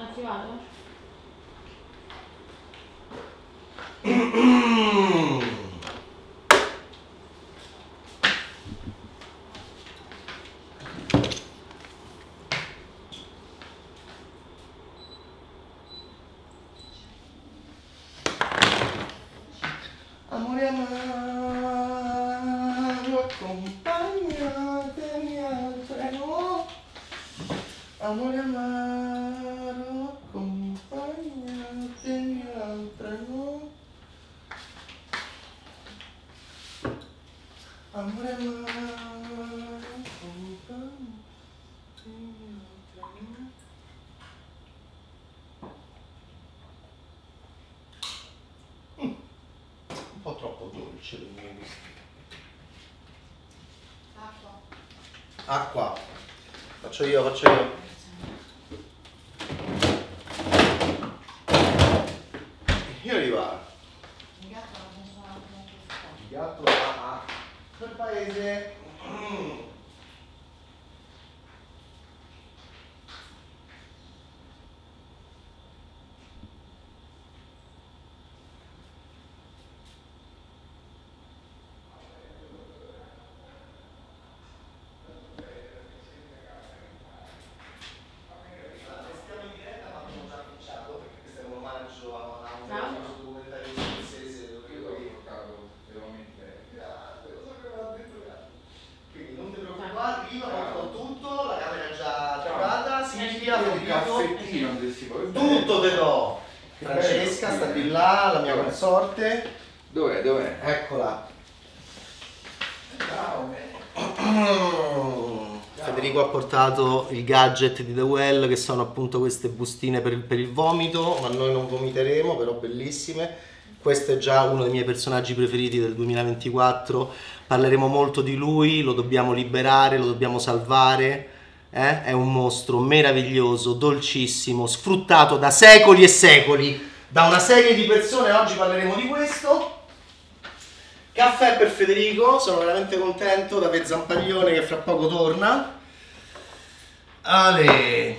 Attivato? Amore amaro, accompagnatemi al treno. Amore amaro, accompagnatemi al treno. Amore amaro, accompagnatemi al treno. Un po' troppo dolce il mio gusto. Acqua. Acqua. Faccio io, faccio io. Io arrivo. Il gatto ha funzionato. Il gatto va per paese. Sorte. Dov'è? Dov'è? Eccola. Ciao. Ciao. Federico ha portato il gadget di The Well, che sono appunto queste bustine per il vomito, ma noi non vomiteremo, però bellissime. Questo è già uno dei miei personaggi preferiti del 2024. Parleremo molto di lui, lo dobbiamo liberare, lo dobbiamo salvare. È un mostro meraviglioso, dolcissimo, sfruttato da secoli e secoli. Da una serie di persone, oggi parleremo di questo. Caffè per Federico, sono veramente contento, da Zampaglione che fra poco torna. Ale.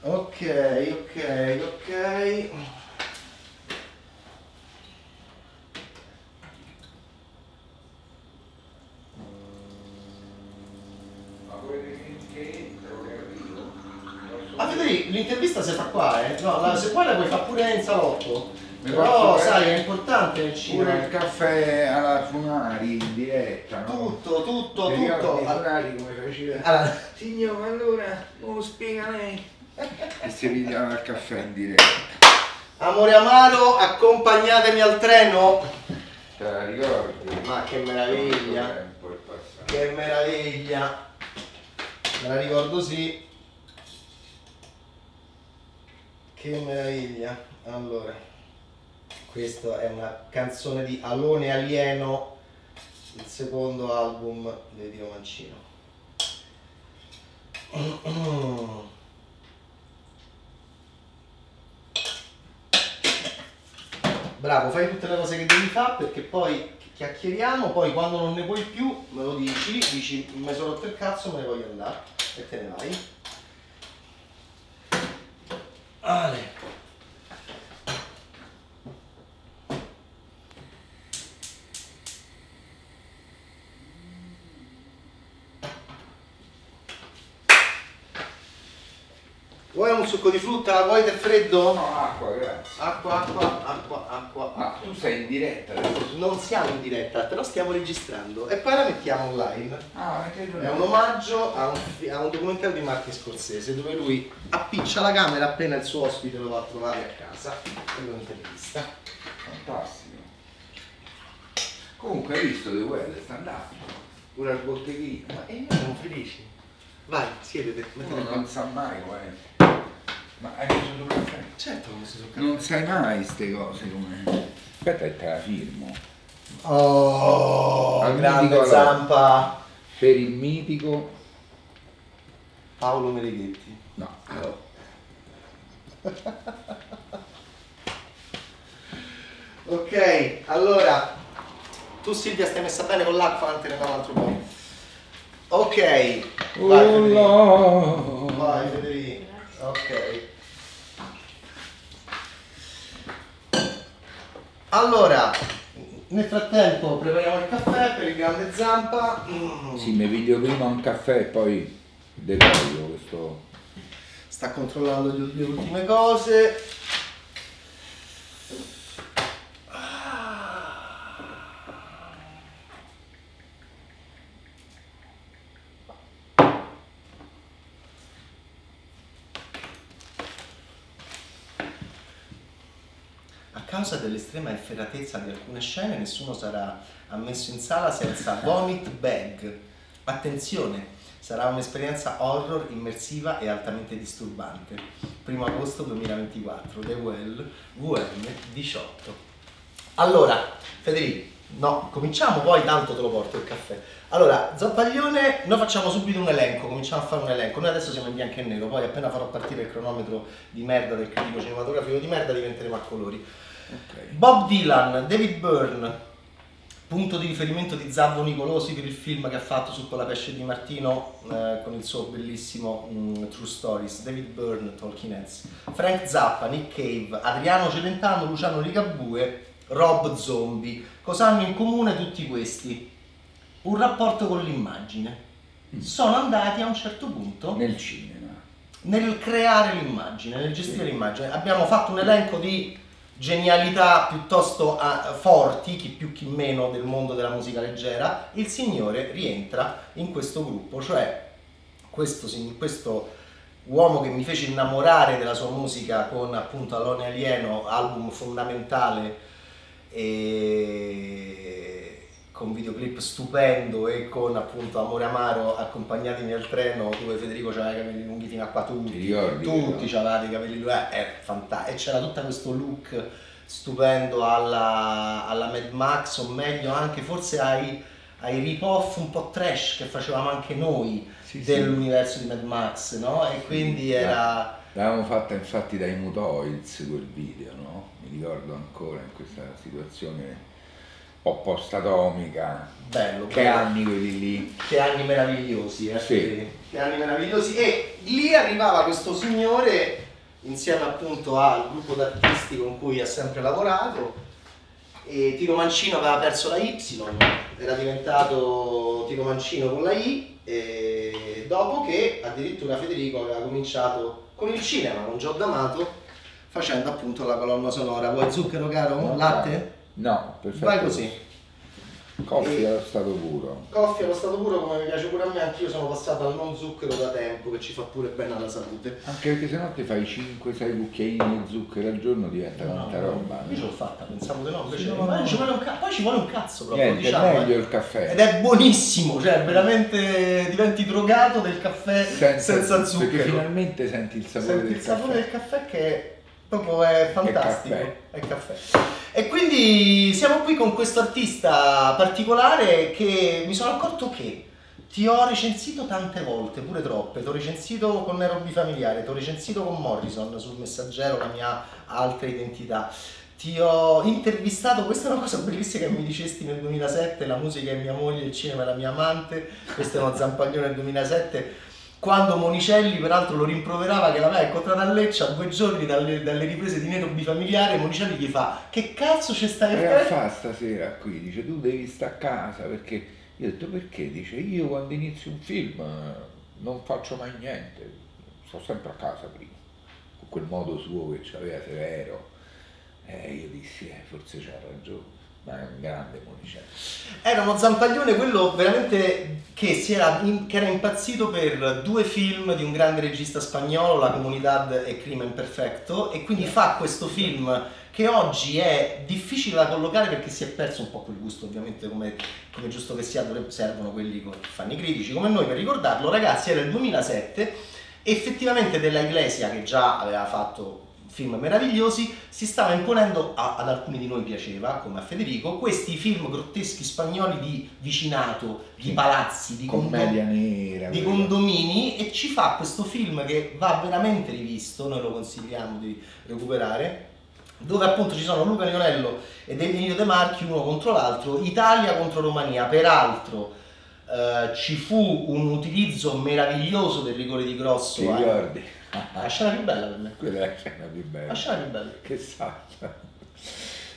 Ok, ok, ok. Ah, Federico, l'intervista si fa qua, eh? No, se vuoi la puoi fare pure in salotto. Però sai, è importante il cinema. Pure il caffè alla Funari in diretta, no? Tutto, tutto, vediamo tutto. I Funari come faceva. Allora. Signore, allora, non spiega lei. E si pigliava il caffè in diretta. Amore amaro, accompagnatemi al treno. Te la ricordi? Ma che meraviglia. Che meraviglia. Me la ricordo, sì. Che meraviglia. Allora, questa è una canzone di Alone Alieno, il secondo album di Tiromancino. Bravo, fai tutte le cose che devi fare, perché poi chiacchieriamo, poi quando non ne vuoi più me lo dici, dici mi sono rotto il cazzo, me ne voglio andare, e te ne vai. Ale. Vuoi un succo di frutta? Vuoi del freddo? No, acqua, grazie. Acqua, acqua, acqua, acqua. Ma tu sei in diretta adesso? Non siamo in diretta, però stiamo registrando e poi la mettiamo online. Ah, è un omaggio a un documentario di Martin Scorsese, dove lui appiccia la camera appena il suo ospite lo va a trovare a casa per un'intervista. Fantastico. Comunque hai visto The Well, sta andando. Pure al botteghino. Ma e noi siamo felici. Vai, siedete. Non sa mai, guarda. Ma hai preso il caffè? Certo, ho preso il caffè. Non sai mai queste cose come. Aspetta che te la firmo. Oh, al grande Zampa. Per il mitico Paolo Mereghetti. No. Allora. Ok, allora. Tu Silvia stai messa bene con l'acqua, non te ne do un altro po'. Ok. Vai Federico. Vai Federico. Ok. Allora, nel frattempo prepariamo il caffè per il grande Zampa. Sì, mi piglio prima un caffè e poi decoglio questo. Sta controllando le ultime cose. A causa dell'estrema efferatezza di alcune scene, nessuno sarà ammesso in sala senza vomit bag. Attenzione, sarà un'esperienza horror immersiva e altamente disturbante. 1 agosto 2024, The Well, VM18. Allora, Federico, no, cominciamo, poi tanto te lo porto il caffè. Allora, Zampaglione, noi facciamo subito un elenco, cominciamo a fare un elenco. Noi adesso siamo in bianco e nero, poi appena farò partire il cronometro di merda del critico cinematografico di merda diventeremo a colori. Okay. Bob Dylan, David Byrne, punto di riferimento di Zabbo Nicolosi per il film che ha fatto su Con la pesce di Martino, con il suo bellissimo True Stories. David Byrne, Talking Heads, Frank Zappa, Nick Cave, Adriano Celentano, Luciano Ligabue, Rob Zombie. Cosa hanno in comune tutti questi? Un rapporto con l'immagine. Sono andati a un certo punto nel cinema, nel creare l'immagine, nel gestire l'immagine. Abbiamo fatto un elenco di genialità piuttosto forti, chi più chi meno, del mondo della musica leggera. Il signore rientra in questo gruppo, cioè questo uomo che mi fece innamorare della sua musica con appunto Alone Alieno, album fondamentale, e con videoclip stupendo, e con appunto Amore Amaro, Accompagnatemi al treno, dove Federico c'aveva i capelli lunghi fino a qua, tutti c'avevate i capelli lunghi, è fantastico, e c'era tutto questo look stupendo alla Mad Max, o meglio anche forse ai rip-off un po' trash che facevamo anche noi, sì, dell'universo di Mad Max, no? E quindi era... L'avevamo fatta infatti dai Mutoids quel video, no? Mi ricordo ancora, in questa situazione un po' post-atomica. Bello, che bello. Anni quelli lì. Che anni meravigliosi, sì. Che anni meravigliosi. E lì arrivava questo signore, insieme appunto al gruppo d'artisti con cui ha sempre lavorato, e Tiromancino aveva perso la Y, era diventato Tiromancino con la I, e dopo che addirittura Federico aveva cominciato con il cinema, con Giò D'Amato, facendo appunto la colonna sonora. Vuoi zucchero, caro? No, latte? No, perfetto. Vai così. Coffee allo stato puro. Coffee allo stato puro, come mi piace pure a me, anch'io sono passato al non zucchero da tempo, che ci fa pure bene alla salute. Anche perché sennò ti fai 5-6 cucchiaini di zucchero al giorno, diventa tanta roba. Io ce l'ho fatta, pensavo di no, invece no, ma poi ci vuole un cazzo proprio. Niente, diciamo, è meglio il caffè. Ed è buonissimo, cioè veramente diventi drogato del caffè senza zucchero. Perché finalmente senti il sapore del caffè che proprio è fantastico. È caffè. E quindi siamo qui con questo artista particolare che mi sono accorto che ti ho recensito tante volte, pure troppe. Ti ho recensito con Nero Bifamiliare, ti ho recensito con Morrison sul Messaggero, La mia altra identità. Ti ho intervistato, questa è una cosa bellissima che mi dicesti nel 2007, la musica è mia moglie, il cinema è la mia amante. Questo è uno Zampaglione del 2007. Quando Monicelli peraltro lo rimproverava che l'aveva incontrata a Lecce a 2 giorni dalle riprese di Nero Bifamiliare, Monicelli gli fa: che cazzo c'è stai a fare stasera qui? Dice, tu devi stare a casa, perché... Io ho detto, perché? Dice, io quando inizio un film non faccio mai niente, sto sempre a casa prima, con quel modo suo che c'aveva severo. Io dissi, forse c'ha ragione. Ma è un grande Monicelli. Era uno Zampaglione, quello veramente che era impazzito per 2 film di un grande regista spagnolo, La Comunidad e Crimen Perfecto, e quindi fa questo film che oggi è difficile da collocare perché si è perso un po' quel gusto, ovviamente come giusto che sia, servono quelli che fanno i critici come noi per ricordarlo. Ragazzi, era il 2007, effettivamente Della Iglesia, che già aveva fatto film meravigliosi, si stava imponendo, ad alcuni di noi piaceva, come a Federico, questi film grotteschi spagnoli di vicinato, di palazzi, di commedia nera, di condomini, e ci fa questo film che va veramente rivisto, noi lo consigliamo di recuperare, dove appunto ci sono Luca Lionello ed Emilio De Marchi uno contro l'altro, Italia contro Romania, peraltro ci fu un utilizzo meraviglioso del rigore di Grosso. Ti ricordi? La scena più bella per me. Quella è la scena più bella. La scena più bella. Che salta.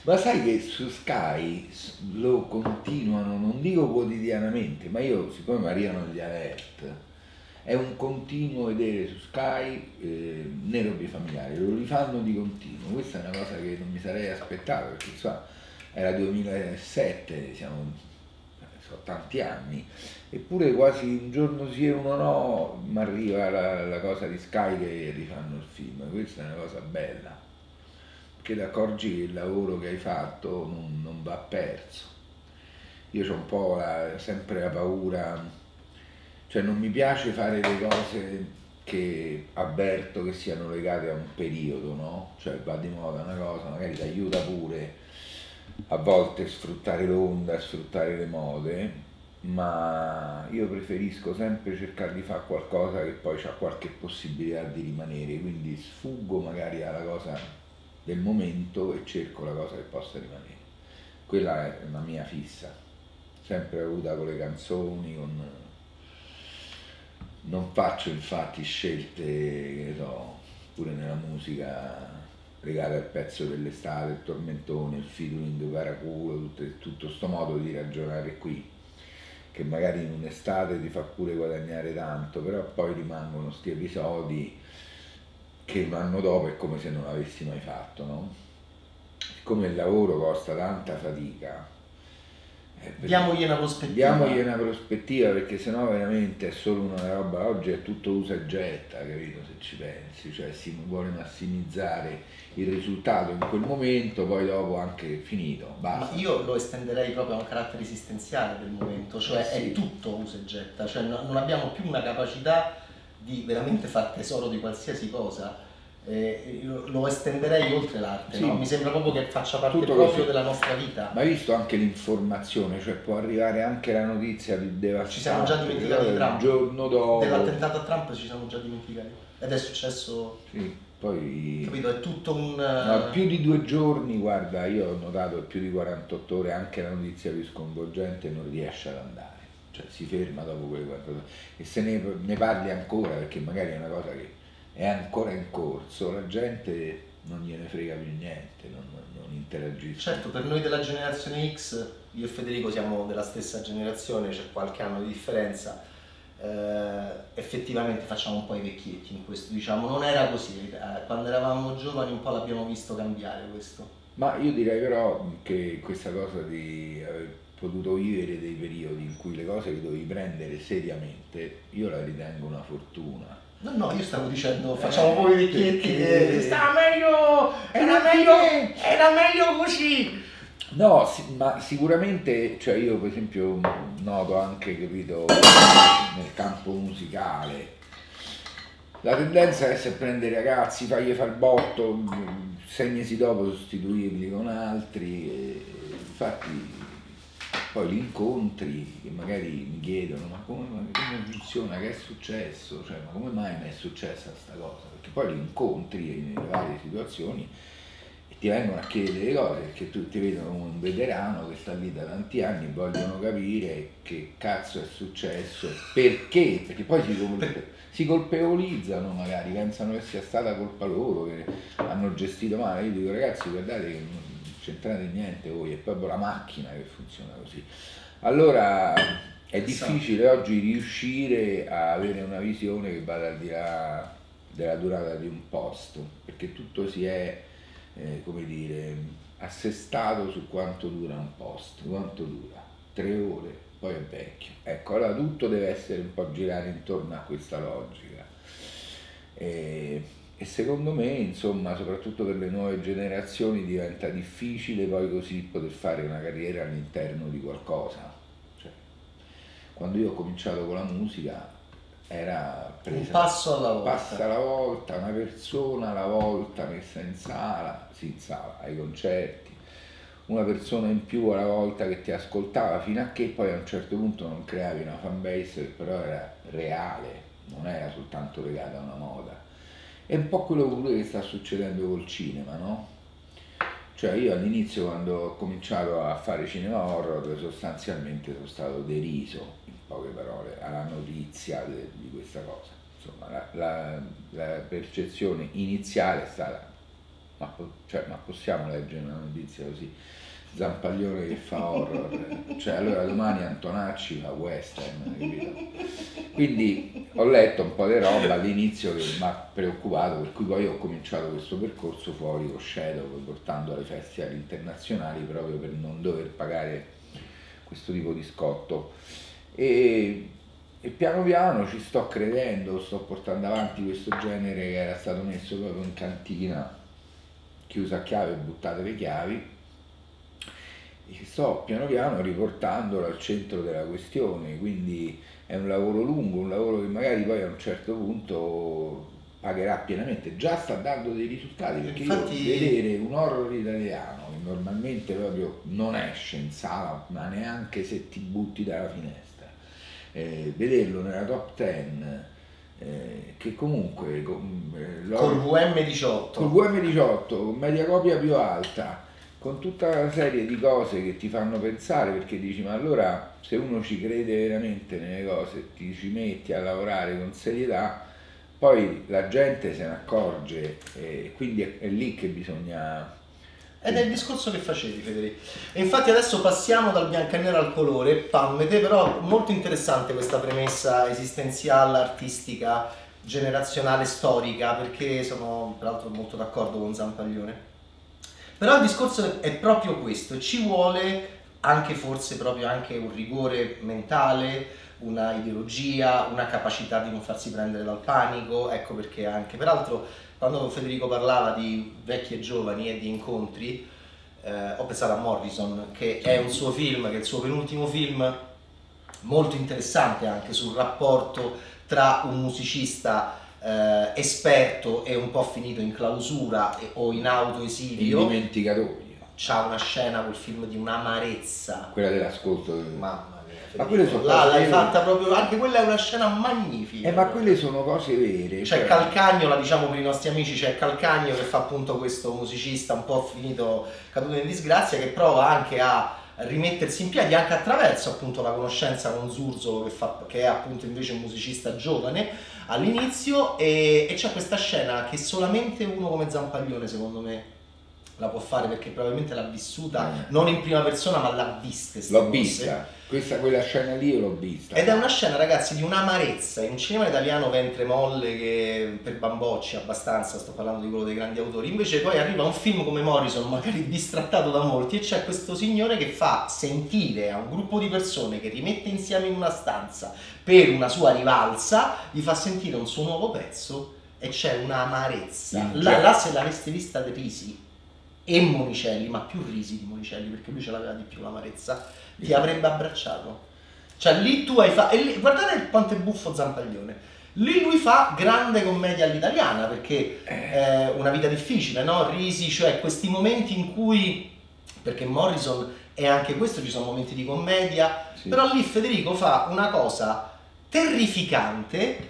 Ma sai che su Sky lo continuano, non dico quotidianamente, ma io, siccome mi arrivano gli alert, è un continuo vedere su Sky Nero Bifamiliare, lo rifanno di continuo. Questa è una cosa che non mi sarei aspettato, perché insomma era 2007, diciamo, sono tanti anni, eppure quasi un giorno sì e uno no mi arriva la cosa di Sky che rifanno il film. Questa è una cosa bella, perché ti accorgi che il lavoro che hai fatto non va perso. Io ho un po' sempre la paura, cioè non mi piace fare le cose che avverto che siano legate a un periodo, no? Cioè va di moda una cosa, magari ti aiuta pure a volte sfruttare l'onda, sfruttare le mode, ma io preferisco sempre cercare di fare qualcosa che poi ha qualche possibilità di rimanere, quindi sfuggo magari alla cosa del momento e cerco la cosa che possa rimanere. Quella è una mia fissa, sempre avuta con le canzoni, con... Non faccio infatti scelte, che so, pure nella musica, legate al pezzo dell'estate, il tormentone, il featuring, il paraculo, tutto sto modo di ragionare qui, che magari in un'estate ti fa pure guadagnare tanto, però poi rimangono sti episodi che l'anno dopo è come se non l'avessi mai fatto, no? Siccome il lavoro costa tanta fatica, diamogli una prospettiva. Diamogli una prospettiva, perché sennò veramente è solo una roba. Oggi è tutto usa e getta, capito, se ci pensi, cioè si vuole massimizzare il risultato in quel momento, poi dopo anche finito, basta. Ma io lo estenderei proprio a un carattere esistenziale del momento, cioè sì, è tutto usa e getta, cioè non abbiamo più una capacità di veramente far tesoro di qualsiasi cosa. Lo estenderei oltre l'arte, sì, no? Mi sembra proprio che faccia parte proprio della nostra vita. Ma hai visto anche l'informazione, cioè può arrivare anche la notizia più devastante. Ci siamo già dimenticati di Trump, il giorno dopo dell'attentato a Trump ci siamo già dimenticati, ed è successo, sì, poi capito, è tutto un... No, più di 2 giorni, guarda, io ho notato più di 48 ore anche la notizia più sconvolgente non riesce ad andare, cioè si ferma dopo quelle 48 ore e se ne parli ancora, perché magari è una cosa che è ancora in corso, la gente non gliene frega più niente, non interagisce. Certo, per noi della generazione X, io e Federico siamo della stessa generazione, c'è qualche anno di differenza, effettivamente facciamo un po' i vecchietti in questo, diciamo, non era così, quando eravamo giovani un po' l'abbiamo visto cambiare questo. Ma io direi però che questa cosa di aver potuto vivere dei periodi in cui le cose che dovevi prendere seriamente, io la ritengo una fortuna. No, io stavo dicendo, facciamo voi vecchietti che sta meglio, era meglio così. No, ma sicuramente, cioè io per esempio noto anche, capito, nel campo musicale, la tendenza è se prendere ragazzi, fagli far botto, 6 mesi dopo sostituirli con altri, e infatti poi li incontri e magari mi chiedono ma come funziona, che è successo, cioè ma come mai mi è successa questa cosa, perché poi li incontri nelle varie situazioni e ti vengono a chiedere le cose, perché tu ti vedono come un veterano che sta lì da tanti anni e vogliono capire che cazzo è successo, perché poi si colpevolizzano, magari pensano che sia stata colpa loro, che hanno gestito male. Io dico, ragazzi, guardate che non c'entrate niente voi, è proprio la macchina che funziona così. Allora è difficile oggi riuscire a avere una visione che vada al di là della durata di un posto, perché tutto si è, come dire, assestato su quanto dura un posto. Quanto dura? 3 ore, poi è vecchio. Ecco, allora tutto deve essere un po' girare intorno a questa logica. E secondo me, insomma, soprattutto per le nuove generazioni diventa difficile poi così poter fare una carriera all'interno di qualcosa. Cioè, quando io ho cominciato con la musica era presa un passo alla volta, una persona alla volta messa in sala, ai concerti, una persona in più alla volta che ti ascoltava, fino a che poi a un certo punto non creavi una fanbase che però era reale, non era soltanto legata a una moda. È un po' quello pure che sta succedendo col cinema, no? Cioè io all'inizio, quando ho cominciato a fare cinema horror, sostanzialmente sono stato deriso, in poche parole, alla notizia di questa cosa. Insomma, la percezione iniziale è stata, ma possiamo leggere una notizia così? Zampaglione che fa horror, cioè allora domani Antonacci fa western, capito? Quindi ho letto un po' di roba all'inizio che mi ha preoccupato, per cui poi ho cominciato questo percorso fuori con Shadow, portando alle festival internazionali proprio per non dover pagare questo tipo di scotto, e piano piano ci sto credendo, sto portando avanti questo genere che era stato messo proprio in cantina, chiusa a chiave, buttate le chiavi, e sto piano piano riportandolo al centro della questione. Quindi è un lavoro lungo, un lavoro che magari poi a un certo punto pagherà pienamente, già sta dando dei risultati, perché infatti... io vedere un horror italiano che normalmente proprio non esce in sala, ma neanche se ti butti dalla finestra, vederlo nella top 10, che comunque col VM18, col VM18, con media copia più alta, con tutta una serie di cose che ti fanno pensare, perché dici ma allora se uno ci crede veramente nelle cose, ti ci metti a lavorare con serietà, poi la gente se ne accorge, e quindi è lì che bisogna... Ed è il discorso che facevi, Federico. E infatti adesso passiamo dal biancanero al colore, palmete, però molto interessante questa premessa esistenziale, artistica, generazionale, storica, perché sono peraltro molto d'accordo con Zampaglione. Però il discorso è proprio questo, ci vuole anche forse proprio anche un rigore mentale, una ideologia, una capacità di non farsi prendere dal panico, ecco perché anche, peraltro quando Federico parlava di vecchi e giovani e di incontri, ho pensato a Morrison, che è un suo film, che è il suo penultimo film, molto interessante anche sul rapporto tra un musicista esperto e un po' finito in clausura o in autoesilio. Il dimenticatoio. C'ha una scena col film di un'amarezza. Quella dell'ascolto. Mamma mia. Ma l'hai fatta proprio, anche quella è una scena magnifica. Ma quelle sono cose vere. C'è Calcagno, la diciamo per i nostri amici, c'è Calcagno che fa appunto questo musicista un po' finito, caduto in disgrazia, che prova anche a rimettersi in piedi anche attraverso appunto la conoscenza con Zurzolo, che è appunto invece un musicista giovane all'inizio, e c'è questa scena che solamente uno come Zampaglione secondo me la può fare, perché probabilmente l'ha vissuta non in prima persona, ma l'ha vista. L'ho vista, quella scena lì io l'ho vista. Ed è una scena, ragazzi, di un'amarezza, in un cinema italiano ventre molle che per bambocci abbastanza, sto parlando di quello dei grandi autori, invece poi arriva un film come Morrison, magari distrattato da molti, e c'è questo signore che fa sentire a un gruppo di persone che rimette insieme in una stanza per una sua rivalsa, gli fa sentire un suo nuovo pezzo, e c'è un'amarezza. Là se l'aveste vista di Risi e Monicelli, ma più Risi di Monicelli, perché lui ce l'aveva di più l'amarezza, ti avrebbe abbracciato. Cioè lì tu hai fatto, guardate quanto è buffo Zampaglione, lì lui fa grande commedia all'italiana, perché è una vita difficile, no? Risi, cioè questi momenti in cui, perché Morrison è anche questo, ci sono momenti di commedia, sì. Però lì Federico fa una cosa terrificante,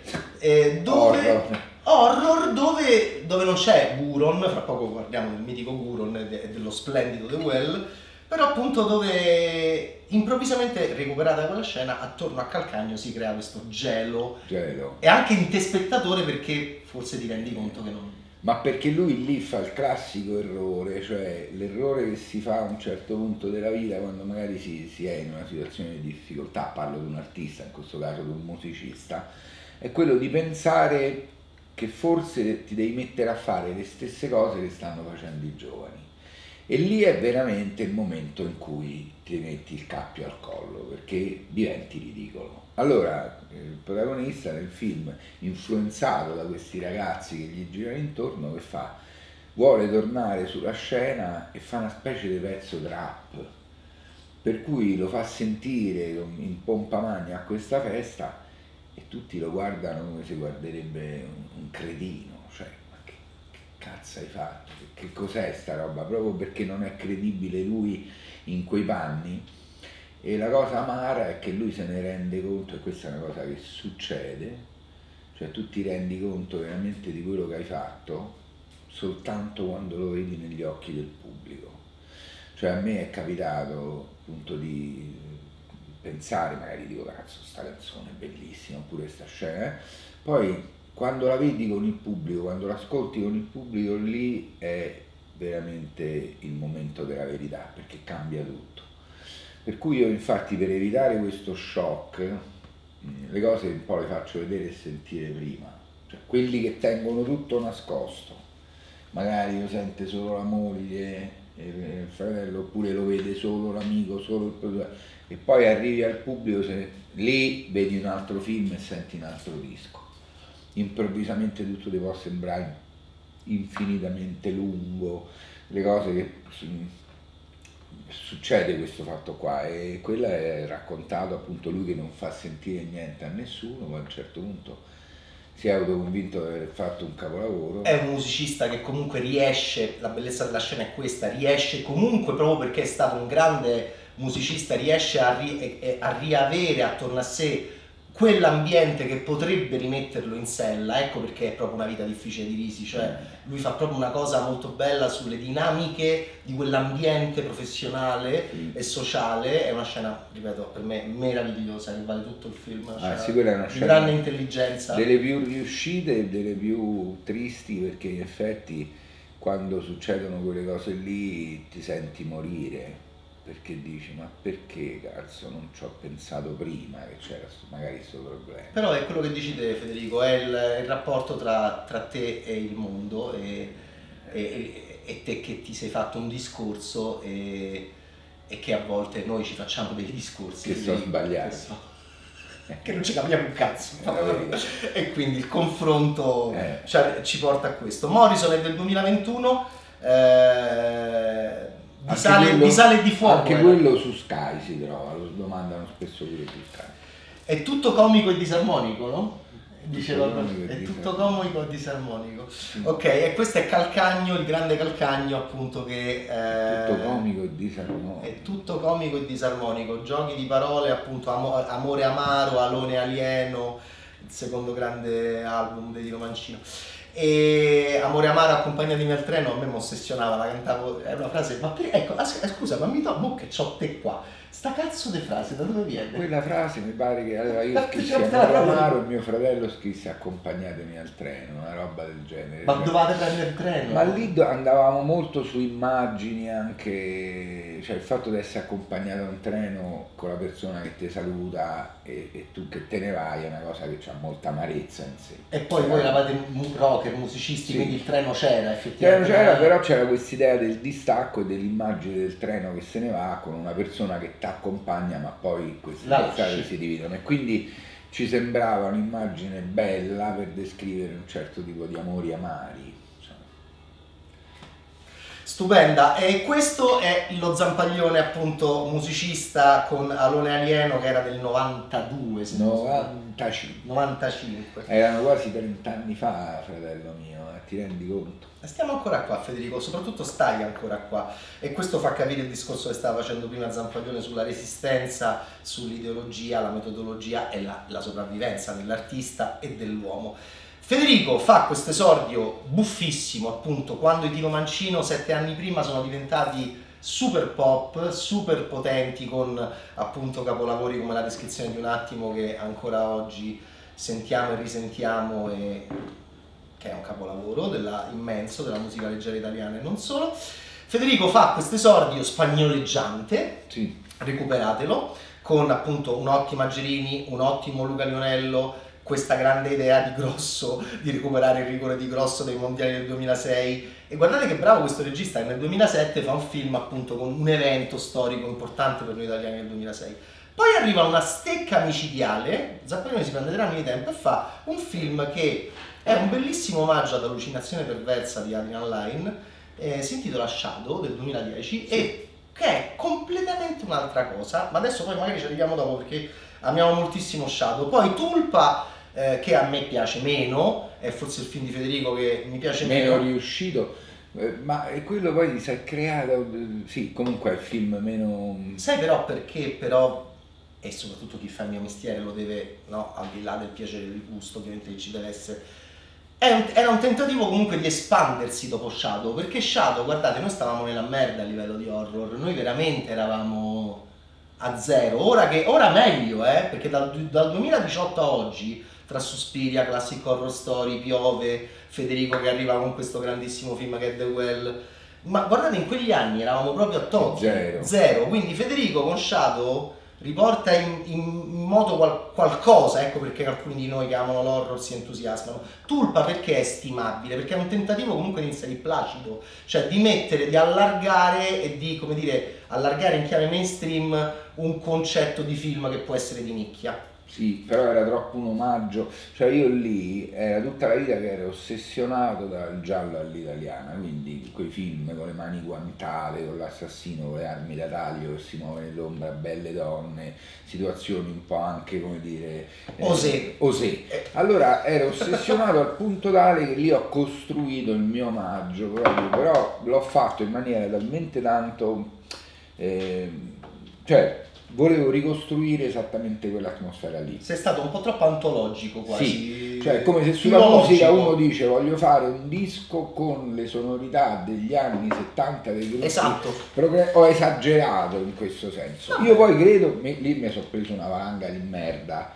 dove... horror dove non c'è Guron, fra poco guardiamo il mitico Guron e dello splendido The Well, però appunto dove improvvisamente, recuperata quella scena, attorno a Calcagno si crea questo gelo. E anche in te spettatore, perché forse ti rendi conto che non... Ma perché lui lì fa il classico errore, cioè l'errore che si fa a un certo punto della vita quando magari si è in una situazione di difficoltà, parlo di un artista, in questo caso di un musicista, è quello di pensare che forse ti devi mettere a fare le stesse cose che stanno facendo i giovani, e lì è veramente il momento in cui ti metti il cappio al collo, perché diventi ridicolo. Allora il protagonista del film, influenzato da questi ragazzi che gli girano intorno, che fa? Vuole tornare sulla scena e fa una specie di pezzo trap, per cui lo fa sentire in pompa magna a questa festa, e tutti lo guardano come se guarderebbe un cretino, cioè ma che cazzo hai fatto, che cos'è sta roba, proprio perché non è credibile lui in quei panni. E la cosa amara è che lui se ne rende conto, e questa è una cosa che succede, cioè tu ti rendi conto veramente di quello che hai fatto, soltanto quando lo vedi negli occhi del pubblico. Cioè a me è capitato appunto di pensare, magari dico cazzo sta canzone è bellissima, oppure sta scena, poi quando la vedi con il pubblico, quando l'ascolti con il pubblico, lì è veramente il momento della verità, perché cambia tutto. Per cui io infatti per evitare questo shock le cose un po' le faccio vedere e sentire prima, cioè quelli che tengono tutto nascosto, magari lo sente solo la moglie, il fratello, oppure lo vede solo l'amico, solo il produttore, e poi arrivi al pubblico, lì vedi un altro film e senti un altro disco. Improvvisamente tutto ti può sembrare infinitamente lungo, le cose che succede questo fatto qua, e quella è raccontato appunto lui che non fa sentire niente a nessuno, ma a un certo punto si è autoconvinto di aver fatto un capolavoro. È un musicista che comunque riesce, la bellezza della scena è questa, riesce comunque, proprio perché è stato un grande musicista, riesce a riavere attorno a sé quell'ambiente che potrebbe rimetterlo in sella, ecco perché è proprio una vita difficile di Risi, cioè lui fa proprio una cosa molto bella sulle dinamiche di quell'ambiente professionale e sociale. È una scena, ripeto, per me meravigliosa, che vale tutto il film, sì, quella è una scena di grande intelligenza, delle più riuscite e delle più tristi, perché in effetti quando succedono quelle cose lì ti senti morire, perché dici ma perché cazzo non ci ho pensato prima che c'era magari questo problema. Però è quello che dici te, Federico, è il rapporto tra te e il mondo e te che ti sei fatto un discorso e che a volte noi ci facciamo dei discorsi che sono sbagliati, che non ci capiamo un cazzo, e quindi il confronto ci porta a questo. Morrison è del 2021, di sale e di fuoco. Anche quello su Sky si trova, lo domandano spesso pure su Sky. È tutto comico e disarmonico, no? Diceva, è tutto comico e disarmonico. Sì. Ok, e questo è Calcagno, il grande Calcagno appunto che... tutto comico e disarmonico. È tutto comico e disarmonico, giochi di parole appunto, Amore Amaro, Alone Alieno, il secondo grande album di Tiromancino. E Amore Amaro accompagnatemi al treno, a me mi ossessionava, la cantavo, è una frase, ma ecco, scusa, ma mi do, mo che c'ho te qua, sta cazzo di frase, da dove viene? Quella frase mi pare che, allora io scrissi Amore Amaro e mio fratello scrisse accompagnatemi al treno, una roba del genere. Ma dovevate prendere il treno? Ma lì andavamo molto su immagini anche, cioè il fatto di essere accompagnato a un treno con la persona che ti saluta e tu che te ne vai è una cosa che ha molta amarezza in sé. E poi voi eravate rock, musicisti, sì. Quindi il treno c'era effettivamente. Il treno c'era, però c'era questa idea del distacco e dell'immagine del treno che se ne va con una persona che ti accompagna, ma poi queste strade si dividono, e quindi ci sembrava un'immagine bella per descrivere un certo tipo di amori amari. Stupenda. E questo è lo Zampaglione appunto musicista con Alone Alieno, che era del 92, se 95. 95. Erano quasi 30 anni fa, fratello mio, ti rendi conto? Stiamo ancora qua, Federico, soprattutto stai ancora qua, e questo fa capire il discorso che stava facendo prima Zampaglione sulla resistenza, sull'ideologia, la metodologia e la sopravvivenza dell'artista e dell'uomo. Federico fa questo esordio buffissimo appunto quando i Tiromancino 7 anni prima sono diventati super pop, super potenti, con appunto capolavori come La descrizione di un attimo, che ancora oggi sentiamo e risentiamo, e che è un capolavoro immenso della musica leggera italiana e non solo. Federico fa questo esordio spagnoleggiante, sì. Recuperatelo, con appunto un'ottima Gerini, un ottimo Luca Lionello, questa grande idea di Grosso, di recuperare il rigore di Grosso dei mondiali del 2006, e guardate che bravo questo regista, che nel 2007 fa un film appunto con un evento storico importante per noi italiani del 2006. Poi arriva una stecca micidiale, Zampaglione si prende 3 anni di tempo e fa un film che è un bellissimo omaggio ad Allucinazione perversa di Adrian Lyne, si intitola Shadow del 2010, sì. E che è completamente un'altra cosa, ma adesso poi magari ci arriviamo dopo, perché amiamo moltissimo Shadow. Poi Tulpa, che a me piace meno, è forse il film di Federico che mi piace meno riuscito, ma quello poi si è creato, sì, comunque è il film meno... Sai però perché, però, e soprattutto chi fa il mio mestiere lo deve, no, al di là del piacere del gusto ovviamente ci deve essere, era un tentativo comunque di espandersi dopo Shadow, perché Shadow, guardate, noi stavamo nella merda a livello di horror, noi veramente eravamo a zero, ora meglio, perché dal 2018 a oggi, tra Suspiria, Classic Horror Story, Piove, Federico che arriva con questo grandissimo film che è The Well, ma guardate, in quegli anni eravamo proprio a top, zero, quindi Federico con Shadow riporta in modo qualcosa, ecco perché alcuni di noi che amano l'horror si entusiasmano. Tulpa perché è stimabile? Perché è un tentativo comunque di inserire placido, cioè di mettere, di allargare e di, come dire, allargare in chiave mainstream un concetto di film che può essere di nicchia. Sì, però era troppo un omaggio, cioè io lì era tutta la vita che ero ossessionato dal giallo all'italiana, quindi quei film con le mani guantate, con l'assassino, con le armi da taglio che si muove nell'ombra, belle donne, situazioni un po' anche, come dire, osè. Allora ero ossessionato al punto tale che lì ho costruito il mio omaggio proprio, però l'ho fatto in maniera talmente tanto, cioè volevo ricostruire esattamente quell'atmosfera lì. Sei stato un po' troppo antologico quasi. Sì, cioè come se sulla musica uno dice voglio fare un disco con le sonorità degli anni 70 dei gruppi. Esatto. Ho esagerato in questo senso. No. Io poi credo, lì mi sono preso una valanga di merda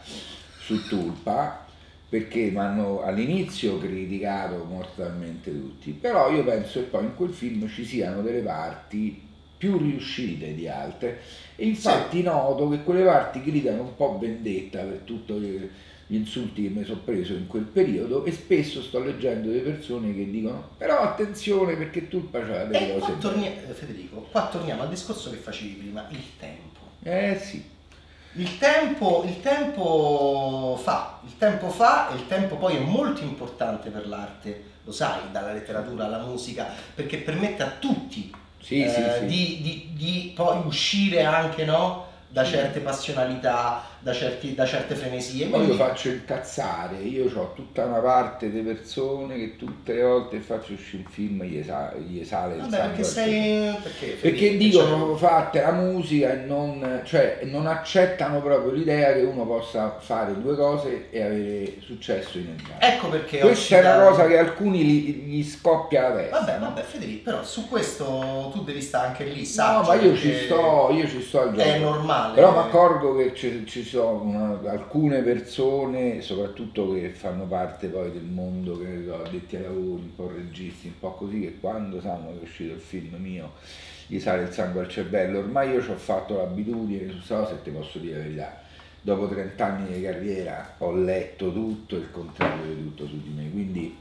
su Tulpa, perché mi hanno all'inizio criticato mortalmente tutti, però io penso che poi in quel film ci siano delle parti più riuscite di altre, e infatti sì, noto che quelle parti gridano un po' vendetta per tutti gli insulti che mi sono preso in quel periodo, e spesso sto leggendo delle persone che dicono però attenzione perché Tulpa c'ha delle cose. Federico, qua torniamo al discorso che facevi prima, il tempo. Sì. Il tempo fa, e il tempo poi è molto importante per l'arte, lo sai, dalla letteratura alla musica, perché permette a tutti di poi uscire anche, no, da certe passionalità, da certe frenesie. Ma io faccio incazzare, io ho tutta una parte di persone che tutte le volte faccio uscire un film e gli sale il sangue. Perché dicono fate la musica e non accettano proprio l'idea che uno possa fare due cose e avere successo in entrambe. Ecco perché questa è una cosa che alcuni gli scoppia la testa. Vabbè, Federico, però su questo tu devi stare anche lì, saggio. No, ma io ci sto al gioco. È normale. Però mi accorgo che ci sono alcune persone, soprattutto che fanno parte poi del mondo, che addetti ai lavori, un po' registi, un po' così, che quando sanno che è uscito il film mio gli sale il sangue al cervello. Ormai io ci ho fatto l'abitudine su questa cosa e ti posso dire la verità, dopo 30 anni di carriera ho letto tutto il contrario di tutto su di me, quindi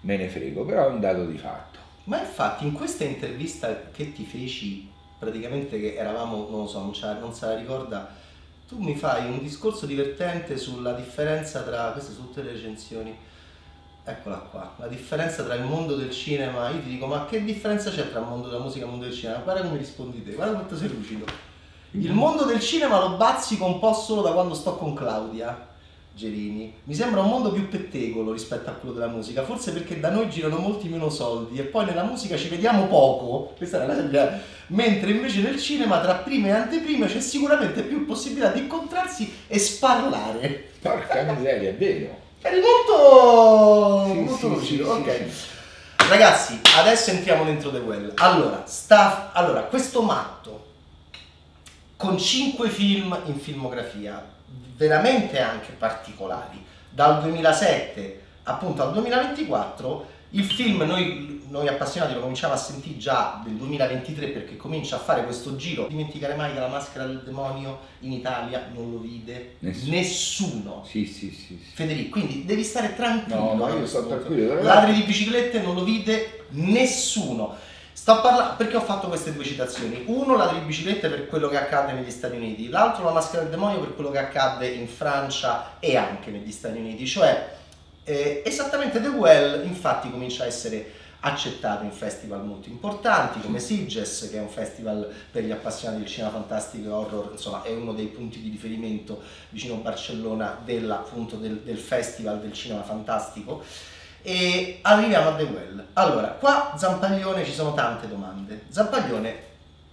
me ne frego, però è un dato di fatto. Ma infatti in questa intervista che ti feci, praticamente che eravamo, non lo so, non se la ricorda, tu mi fai un discorso divertente sulla differenza tra, queste sono tutte le recensioni, eccola qua, la differenza tra il mondo del cinema. Io ti dico, ma che differenza c'è tra il mondo della musica e il mondo del cinema? Guarda come rispondi te, guarda quanto sei lucido. Il mondo del cinema lo bazzico un po' solo da quando sto con Claudia Gerini, mi sembra un mondo più pettegolo rispetto a quello della musica, forse perché da noi girano molti meno soldi e poi nella musica ci vediamo poco, questa è la mia, mentre invece nel cinema tra prime e anteprime c'è sicuramente più possibilità di incontrarsi e sparlare. Porca miseria, è vero, eri molto lucido. Ok, ragazzi, adesso entriamo dentro The Well. Allora, questo matto con 5 film in filmografia veramente anche particolari, dal 2007 appunto al 2024, il film noi appassionati lo cominciamo a sentire già del 2023, perché comincia a fare questo giro. Non dimenticare mai che La maschera del demonio in Italia non lo vide nessuno. Sì. Federico, quindi devi stare tranquillo. No, io sto tranquillo. Ladri di biciclette non lo vide nessuno. Sto parlando perché ho fatto queste due citazioni, uno Ladri di biciclette per quello che accadde negli Stati Uniti, l'altro La maschera del demonio per quello che accadde in Francia e anche negli Stati Uniti, cioè esattamente The Well infatti comincia a essere accettato in festival molto importanti come Sitges, che è un festival per gli appassionati del cinema fantastico e horror, insomma è uno dei punti di riferimento vicino a Barcellona del festival del cinema fantastico. E arriviamo a The Well. Allora, qua Zampaglione, ci sono tante domande. Zampaglione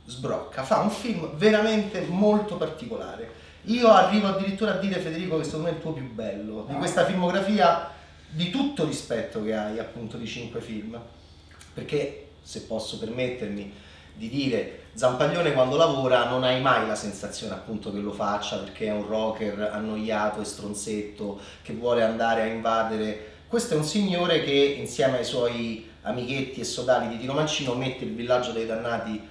sbrocca, fa un film veramente molto particolare. Io arrivo addirittura a dire, Federico, che secondo me è il tuo più bello. Di questa filmografia di tutto rispetto che hai appunto di 5 film, perché se posso permettermi di dire, Zampaglione quando lavora non hai mai la sensazione appunto che lo faccia perché è un rocker annoiato e stronzetto che vuole andare a invadere. Questo è un signore che insieme ai suoi amichetti e sodali di Tiromancino mette il villaggio dei dannati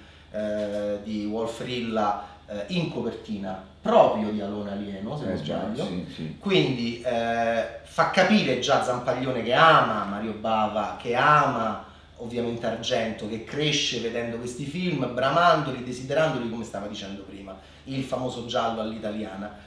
di Wolfrilla in copertina proprio di Alone Alieno, se non sbaglio, sì. Quindi fa capire già Zampaglione che ama Mario Bava, che ama ovviamente Argento, che cresce vedendo questi film, bramandoli, desiderandoli, come stava dicendo prima, il famoso giallo all'italiana.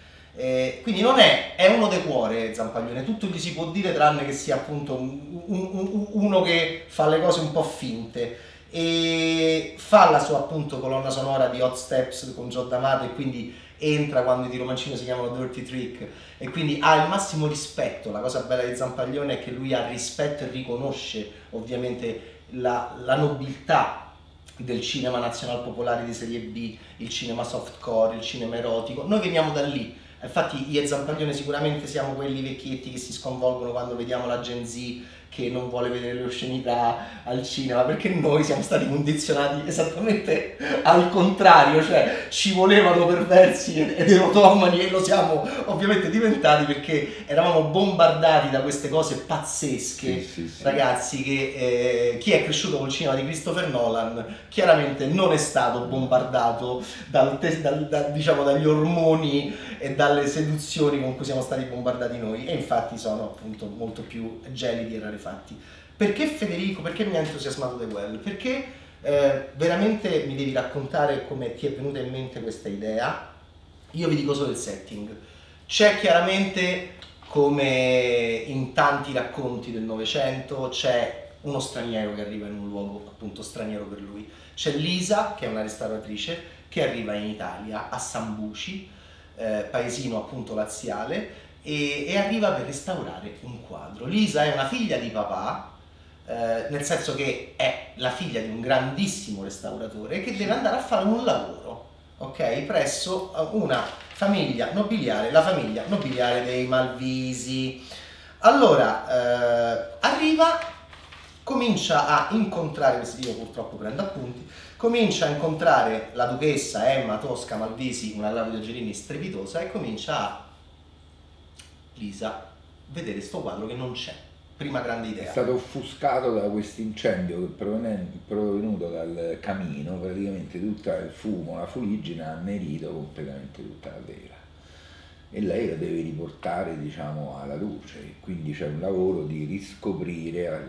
Quindi non è, è uno de cuore Zampaglione, tutto gli si può dire tranne che sia appunto uno che fa le cose un po' finte, e fa la sua appunto colonna sonora di Hot Steps con Giò D'Amato, e quindi entra quando i Tiromancino si chiamano Dirty Trick, e quindi ha il massimo rispetto. La cosa bella di Zampaglione è che lui ha rispetto e riconosce ovviamente la nobiltà del cinema nazional popolare di serie B, il cinema softcore, il cinema erotico. Noi veniamo da lì, infatti io e Zampaglione sicuramente siamo quelli vecchietti che si sconvolgono quando vediamo la Gen Z che non vuole vedere le oscenità al cinema, perché noi siamo stati condizionati esattamente al contrario, cioè ci volevano perversi ed erotomani, e lo siamo ovviamente diventati perché eravamo bombardati da queste cose pazzesche, sì. Ragazzi, che chi è cresciuto col cinema di Christopher Nolan chiaramente non è stato bombardato dagli ormoni e dalle seduzioni con cui siamo stati bombardati noi, e infatti sono appunto molto più gelidi e rarefatti. Fatti. Perché Federico? Perché mi ha entusiasmato The Well? Perché veramente mi devi raccontare come ti è venuta in mente questa idea. Io vi dico solo il setting. C'è chiaramente, come in tanti racconti del Novecento, c'è uno straniero che arriva in un luogo appunto straniero per lui. C'è Lisa, che è una restauratrice, che arriva in Italia, a Sambuci, paesino appunto laziale, e arriva per restaurare un quadro. Lisa è una figlia di papà, nel senso che è la figlia di un grandissimo restauratore che deve andare a fare un lavoro, ok? Presso una famiglia nobiliare, la famiglia nobiliare dei Malvisi. Allora, arriva, comincia a incontrare, io purtroppo prendo appunti, comincia a incontrare la duchessa Emma Tosca Malvisi, una Claudia Gerini strepitosa, e comincia a Lisa vedere sto quadro che non c'è. Prima grande idea. È stato offuscato da questo incendio che provenuto dal camino, praticamente tutto il fumo, la fuliggine ha annerito completamente tutta la tela, e lei la deve riportare, diciamo, alla luce. Quindi c'è un lavoro di riscoprire,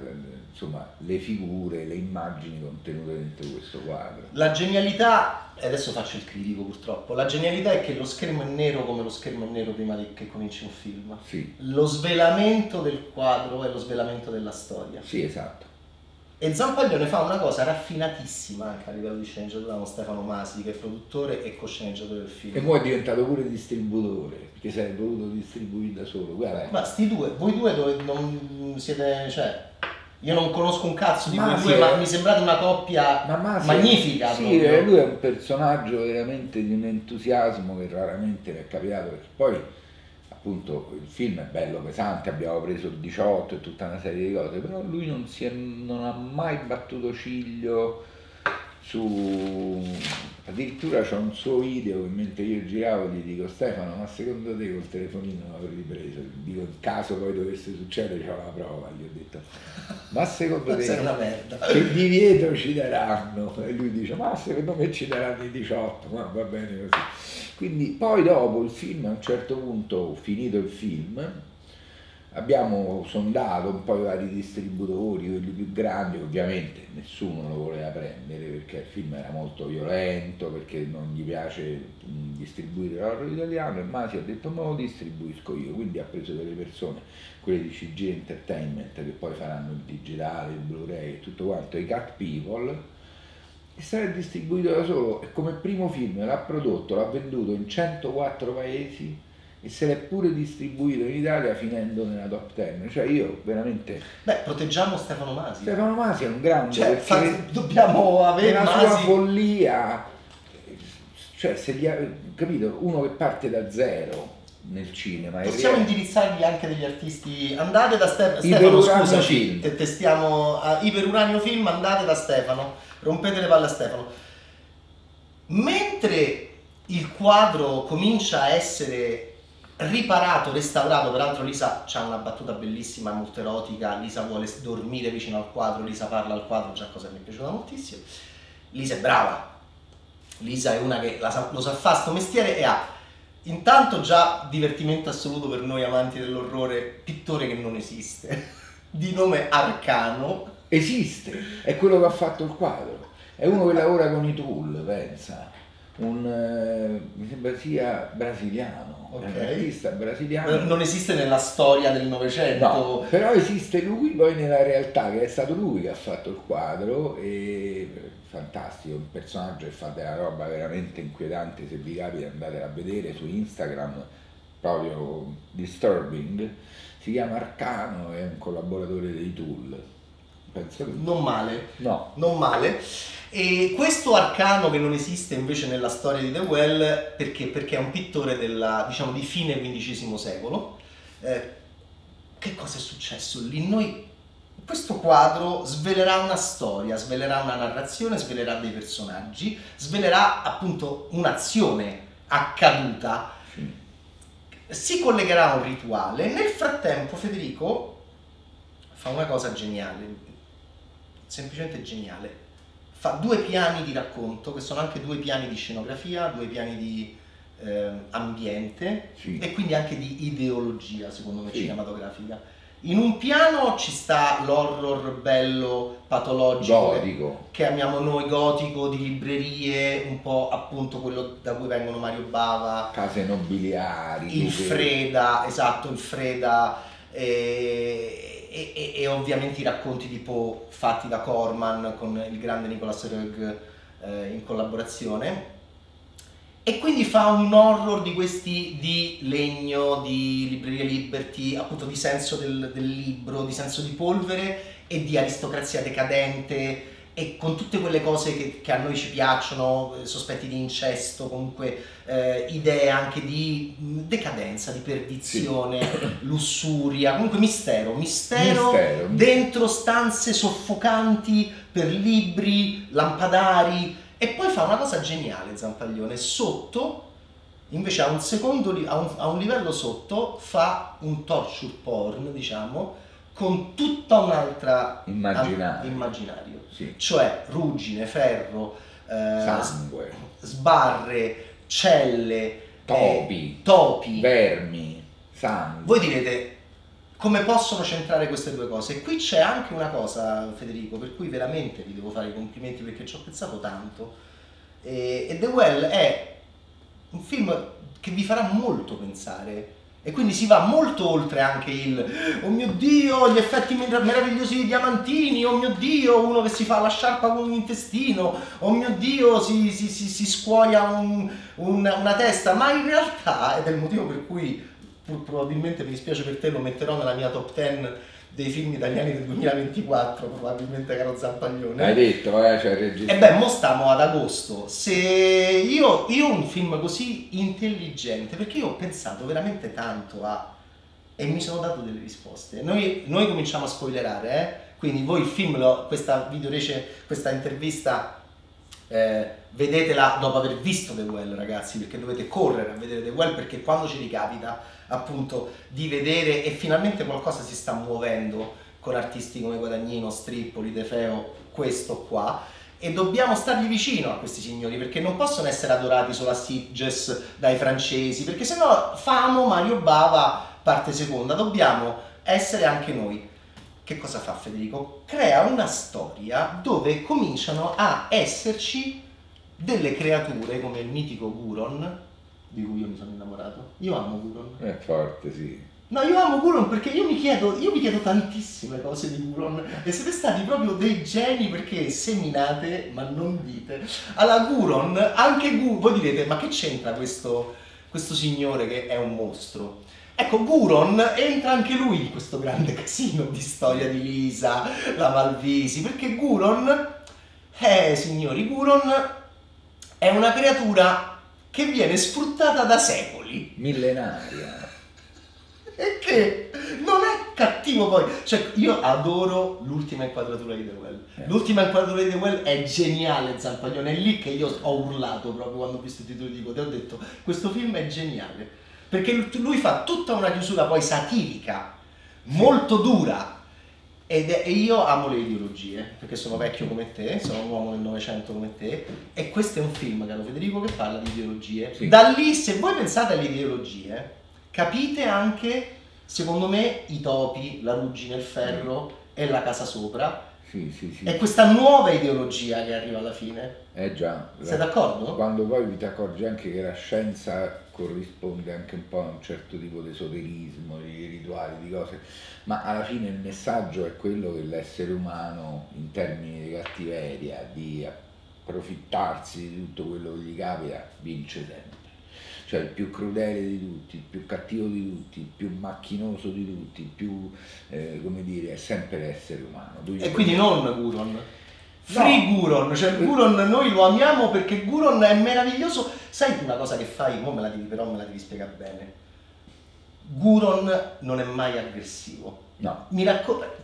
insomma, le figure, le immagini contenute dentro questo quadro. La genialità, adesso faccio il critico purtroppo, la genialità è che lo schermo è nero come lo schermo è nero prima che cominci un film. Sì. Lo svelamento del quadro è lo svelamento della storia. Sì, esatto. E Zampaglione fa una cosa raffinatissima anche a livello di sceneggiatura con Stefano Masi, che è produttore e co-sceneggiatore del film. E poi è diventato pure distributore, perché si è voluto distribuire da solo. Guarda, ma sti due, voi due dove non siete, cioè... Io non conosco un cazzo di Masi, lui, ma mi sembrate una coppia magnifica. Sì, proprio. Lui è un personaggio veramente di un entusiasmo che raramente mi è capitato, perché poi appunto il film è bello pesante, abbiamo preso il 18 e tutta una serie di cose, però lui non ha mai battuto ciglio su... Addirittura c'è un suo video che mentre io giravo gli dico: Stefano, ma secondo te col telefonino non l'avrei preso? Dico, in caso poi dovesse succedere c'è la prova, gli ho detto. Ma secondo te che divieto ci daranno? E lui dice: ma secondo me ci daranno i 18, ma va bene così. Quindi poi dopo il film, a un certo punto, finito il film, abbiamo sondato un po' i vari distributori, quelli più grandi, ovviamente nessuno lo voleva prendere perché il film era molto violento, perché non gli piace distribuire l'horror italiano, e Masi ha detto: ma lo distribuisco io. Quindi ha preso delle persone, quelle di CG Entertainment, che poi faranno il digitale, il Blu-ray e tutto quanto, i Cat People, e sarà distribuito da solo, e come primo film l'ha prodotto, l'ha venduto in 104 paesi, e se l'è pure distribuito in Italia finendo nella top 10, cioè io veramente... Beh, proteggiamo Stefano Masi. Stefano Masi è un grande, cioè, dobbiamo avere una sua follia, cioè, se gli ha, capito, uno che parte da zero, nel cinema. Possiamo indirizzargli anche degli artisti. Andate da Stefano, scusaci, te testiamo a Iperuranio Film, andate da Stefano, rompete le palle a Stefano. Mentre il quadro comincia a essere riparato, restaurato, peraltro Lisa c'ha una battuta bellissima, molto erotica, Lisa vuole dormire vicino al quadro, Lisa parla al quadro, già cosa che mi è piaciuta moltissimo. Lisa è brava, Lisa è una che lo sa fare sto mestiere e ha intanto già divertimento assoluto per noi amanti dell'orrore, pittore che non esiste, di nome Arcano. Esiste, è quello che ha fatto il quadro, è uno che lavora con i tool, pensa, mi sembra sia brasiliano, okay. Un artista brasiliano. Non esiste nella storia del Novecento. No, però esiste lui poi nella realtà, che è stato lui che ha fatto il quadro, e fantastico, un personaggio che fa della roba veramente inquietante, se vi capita andatela a vedere su Instagram, proprio disturbing, si chiama Arcano, è un collaboratore dei tool. Penso non male, no, non male. E questo Arcano che non esiste invece nella storia di The Well, perché? Perché è un pittore della, diciamo, di fine XV secolo. Che cosa è successo lì? Questo quadro svelerà una storia, svelerà una narrazione, svelerà dei personaggi, svelerà appunto un'azione accaduta, si collegherà a un rituale. Nel frattempo Federico fa una cosa geniale, semplicemente geniale, fa due piani di racconto che sono anche due piani di scenografia, due piani di ambiente, sì, e quindi anche di ideologia, secondo me, sì, cinematografica. In un piano ci sta l'horror bello, patologico, gotico, che amiamo noi, gotico, di librerie, un po' appunto quello da cui vengono Mario Bava, case nobiliari, il Freda, esatto, il Freda, e ovviamente i racconti tipo fatti da Corman con il grande Nicolas Roeg in collaborazione, e quindi fa un horror di questi di legno, di libreria Liberty, appunto di senso del libro, di senso di polvere e di aristocrazia decadente, e con tutte quelle cose che a noi ci piacciono, sospetti di incesto, comunque idee anche di decadenza, di perdizione, sì, lussuria, comunque mistero dentro stanze soffocanti per libri, lampadari. E poi fa una cosa geniale Zampaglione, sotto invece a un secondo, a un livello sotto fa un torture porn, diciamo, con tutta un'altra immaginario. Sì. Cioè ruggine, ferro, sangue, sbarre, celle, topi, vermi, sangue. Voi direte, come possono centrare queste due cose? E qui c'è anche una cosa, Federico, per cui veramente vi devo fare i complimenti, perché ci ho pensato tanto, e The Well è un film che vi farà molto pensare. E quindi si va molto oltre anche il "oh mio Dio, gli effetti meravigliosi di Diamantini, oh mio Dio, uno che si fa la sciarpa con un intestino, oh mio Dio, si scuoia una testa", ma in realtà, ed è il motivo per cui probabilmente, mi dispiace per te, lo metterò nella mia top 10 dei film italiani del 2024, probabilmente, caro Zampaglione. Hai detto, cioè regista. E beh, mo stiamo ad agosto. Se io un film così intelligente, perché io ho pensato veramente tanto e mi sono dato delle risposte. Noi cominciamo a spoilerare, quindi voi il film, questa intervista vedetela dopo aver visto The Well, ragazzi, perché dovete correre a vedere The Well, perché quando ci ricapita appunto di vedere, e finalmente qualcosa si sta muovendo con artisti come Guadagnino, Strippoli, De Feo, questo qua, e dobbiamo stargli vicino a questi signori, perché non possono essere adorati solo a Sitges dai francesi, perché sennò famo Mario Bava parte seconda, dobbiamo essere anche noi. Che cosa fa Federico? Crea una storia dove cominciano a esserci delle creature come il mitico Guron, di cui io mi sono innamorato. Io amo Guron. È forte, sì. No, io amo Guron perché io mi chiedo tantissime cose di Guron, e siete stati proprio dei geni, perché seminate ma non dite. Allora, Guron, voi direte, ma che c'entra questo signore che è un mostro? Ecco, Guron entra anche lui in questo grande casino di storia di Lisa, la Malvisi, perché Guron, signori, Guron è una creatura che viene sfruttata da secoli. millenaria. E che non è cattivo poi, cioè io adoro l'ultima inquadratura di The Well, l'ultima inquadratura di The Well è geniale. Zampaglione, è lì che io ho urlato proprio quando ho visto il titolo di Code, ho detto questo film è geniale, perché lui fa tutta una chiusura poi satirica, molto dura, e io amo le ideologie, perché sono vecchio come te, sono un uomo del Novecento come te, e questo è un film, caro Federico, che parla di ideologie. Sì. Da lì, se voi pensate alle ideologie, capite anche, secondo me, i topi, la ruggine, il ferro e la casa sopra. Sì, sì, sì. È questa nuova ideologia che arriva alla fine. Eh già. Sei d'accordo? Quando poi vi ti accorgi anche che la scienza corrisponde anche un po' a un certo tipo di esoterismo, di rituali, di cose, ma alla fine il messaggio è quello che l'essere umano, in termini di cattiveria, di approfittarsi di tutto quello che gli capita, vince sempre. Cioè il più crudele di tutti, il più cattivo di tutti, il più macchinoso di tutti, il più, come dire, è sempre l'essere umano. E quindi non Guron. Free no. Guron, cioè Guron noi lo amiamo perché Guron è meraviglioso. Sai una cosa che fai, mo me la devi, però me la devi spiegare bene. Guron non è mai aggressivo. No. Mi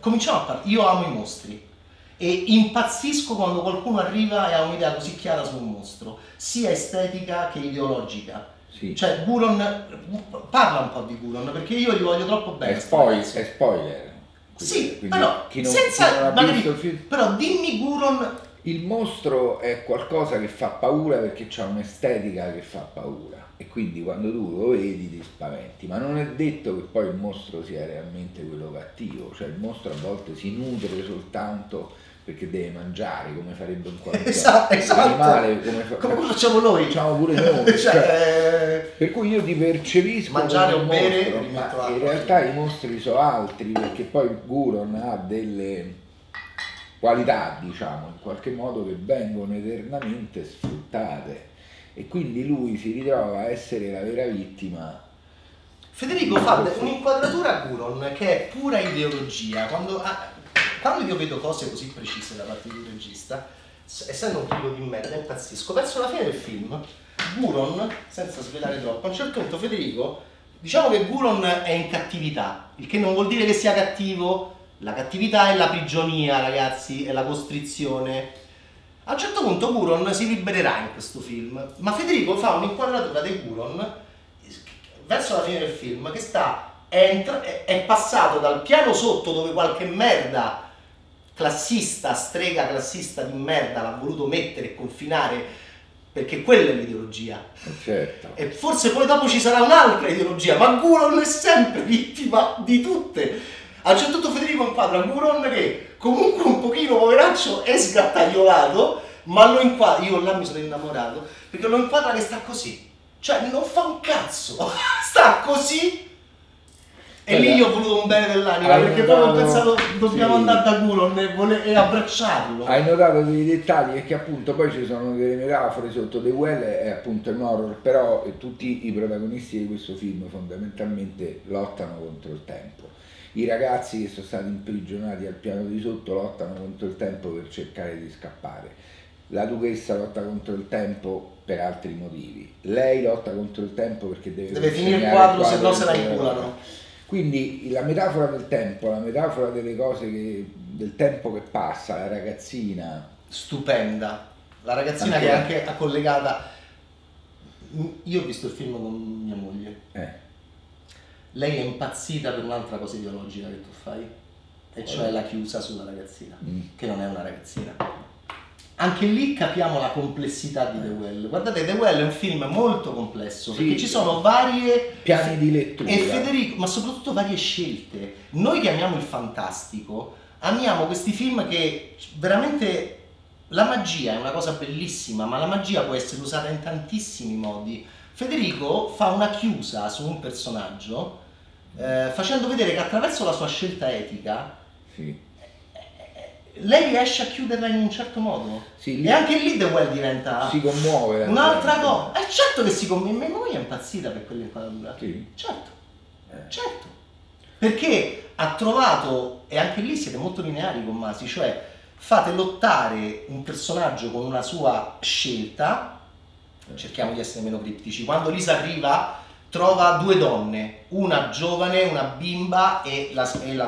cominciamo a parlare, io amo i mostri. E impazzisco quando qualcuno arriva e ha un'idea così chiara su un mostro, sia estetica che ideologica. Sì. Cioè Guron, parla un po' di Guron perché io gli voglio troppo bene. È spoiler. Quindi, sì, quindi però, senza, magari, però dimmi Guron. Il mostro è qualcosa che fa paura perché c'ha un'estetica che fa paura. E quindi quando tu lo vedi ti spaventi, ma non è detto che poi il mostro sia realmente quello cattivo, cioè il mostro a volte si nutre soltanto perché deve mangiare, come farebbe un qualsiasi animale, come facciamo noi, facciamo pure noi, cioè, per cui io ti percepisco mangiare o bere, ma in realtà i mostri sono altri, perché poi Guron ha delle qualità, diciamo, in qualche modo che vengono eternamente sfruttate. E quindi lui si ritrova a essere la vera vittima. Federico fa un'inquadratura a Guron che è pura ideologia. Quando io vedo cose così precise da parte di un regista, essendo un tipo di merda, impazzisco. Verso la fine del film, Guron, senza svelare troppo, a un certo punto Federico, diciamo che Guron è in cattività, il che non vuol dire che sia cattivo. La cattività è la prigionia, ragazzi, è la costrizione. A un certo punto Guron si libererà in questo film, ma Federico fa un'inquadratura di Guron verso la fine del film che è passato dal piano sotto, dove qualche merda classista, strega classista di merda l'ha voluto mettere e confinare, perché quella è l'ideologia. Certo. E forse poi dopo ci sarà un'altra ideologia, ma Guron è sempre vittima di tutte. A un certo punto Federico inquadra Guron che comunque un pochino poveraccio è sgattagliolato, ma lo inquadra, io là mi sono innamorato, perché lo inquadra che sta così, cioè non fa un cazzo, sta così, e lì io ho voluto un bene dell'anima, perché poi ho pensato dobbiamo andare da Guron e abbracciarlo. Hai notato dei dettagli, perché appunto poi ci sono delle metafore sotto. The Well è appunto un horror, però tutti i protagonisti di questo film fondamentalmente lottano contro il tempo. I ragazzi che sono stati imprigionati al piano di sotto lottano contro il tempo per cercare di scappare. La duchessa lotta contro il tempo per altri motivi. Lei lotta contro il tempo perché deve finire il quadro, se no se la inculano. Quindi la metafora del tempo, la metafora delle cose del tempo che passa, la ragazzina. Stupenda. La ragazzina anche che è anche collegata. Io ho visto il film con mia moglie. Lei è impazzita per un'altra cosa ideologica che tu fai, e cioè la chiusa sulla ragazzina, che non è una ragazzina. Anche lì capiamo la complessità di The Well. Guardate, The Well è un film molto complesso, perché ci sono varie piani di lettura, ma soprattutto varie scelte. Noi che amiamo il fantastico, amiamo questi film che veramente la magia è una cosa bellissima, ma la magia può essere usata in tantissimi modi. Federico fa una chiusa su un personaggio, facendo vedere che attraverso la sua scelta etica lei riesce a chiuderla in un certo modo. Sì, e anche lì The Well diventa... Si commuove. Un'altra cosa. È certo che si commuove. Mia moglie è impazzita per quell'inquadratura. Sì. Certo. Certo. Perché ha trovato, e anche lì siete molto lineari con Masi, cioè fate lottare un personaggio con una sua scelta. Cerchiamo di essere meno criptici. Quando Lisa arriva trova due donne, una giovane, una bimba e la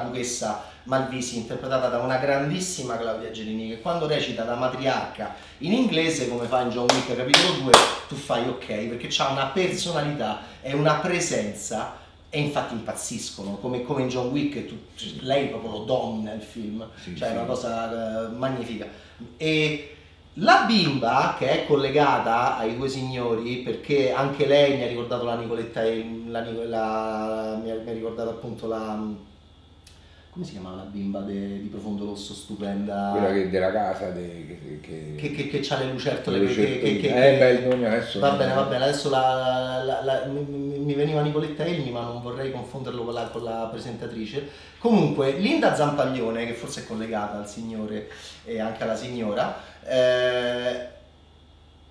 duchessa Malvisi, interpretata da una grandissima Claudia Gerini, che quando recita da matriarca in inglese, come fa in John Wick capitolo 2, tu fai ok, perché c'ha una personalità e una presenza, e infatti impazziscono, come in John Wick, lei proprio lo domina il film, sì, cioè è una cosa magnifica. E la bimba, che è collegata ai due signori, perché anche lei mi ha ricordato la Nicoletta Elmi, mi ha ricordato appunto la... Come si chiamava la bimba di Profondo Rosso, stupenda? Quella che della casa che c'ha le lucertole. Il nome adesso. Va bene, adesso mi veniva Nicoletta Elmi, ma non vorrei confonderlo con la presentatrice. Comunque, Linda Zampaglione, che forse è collegata al signore e anche alla signora,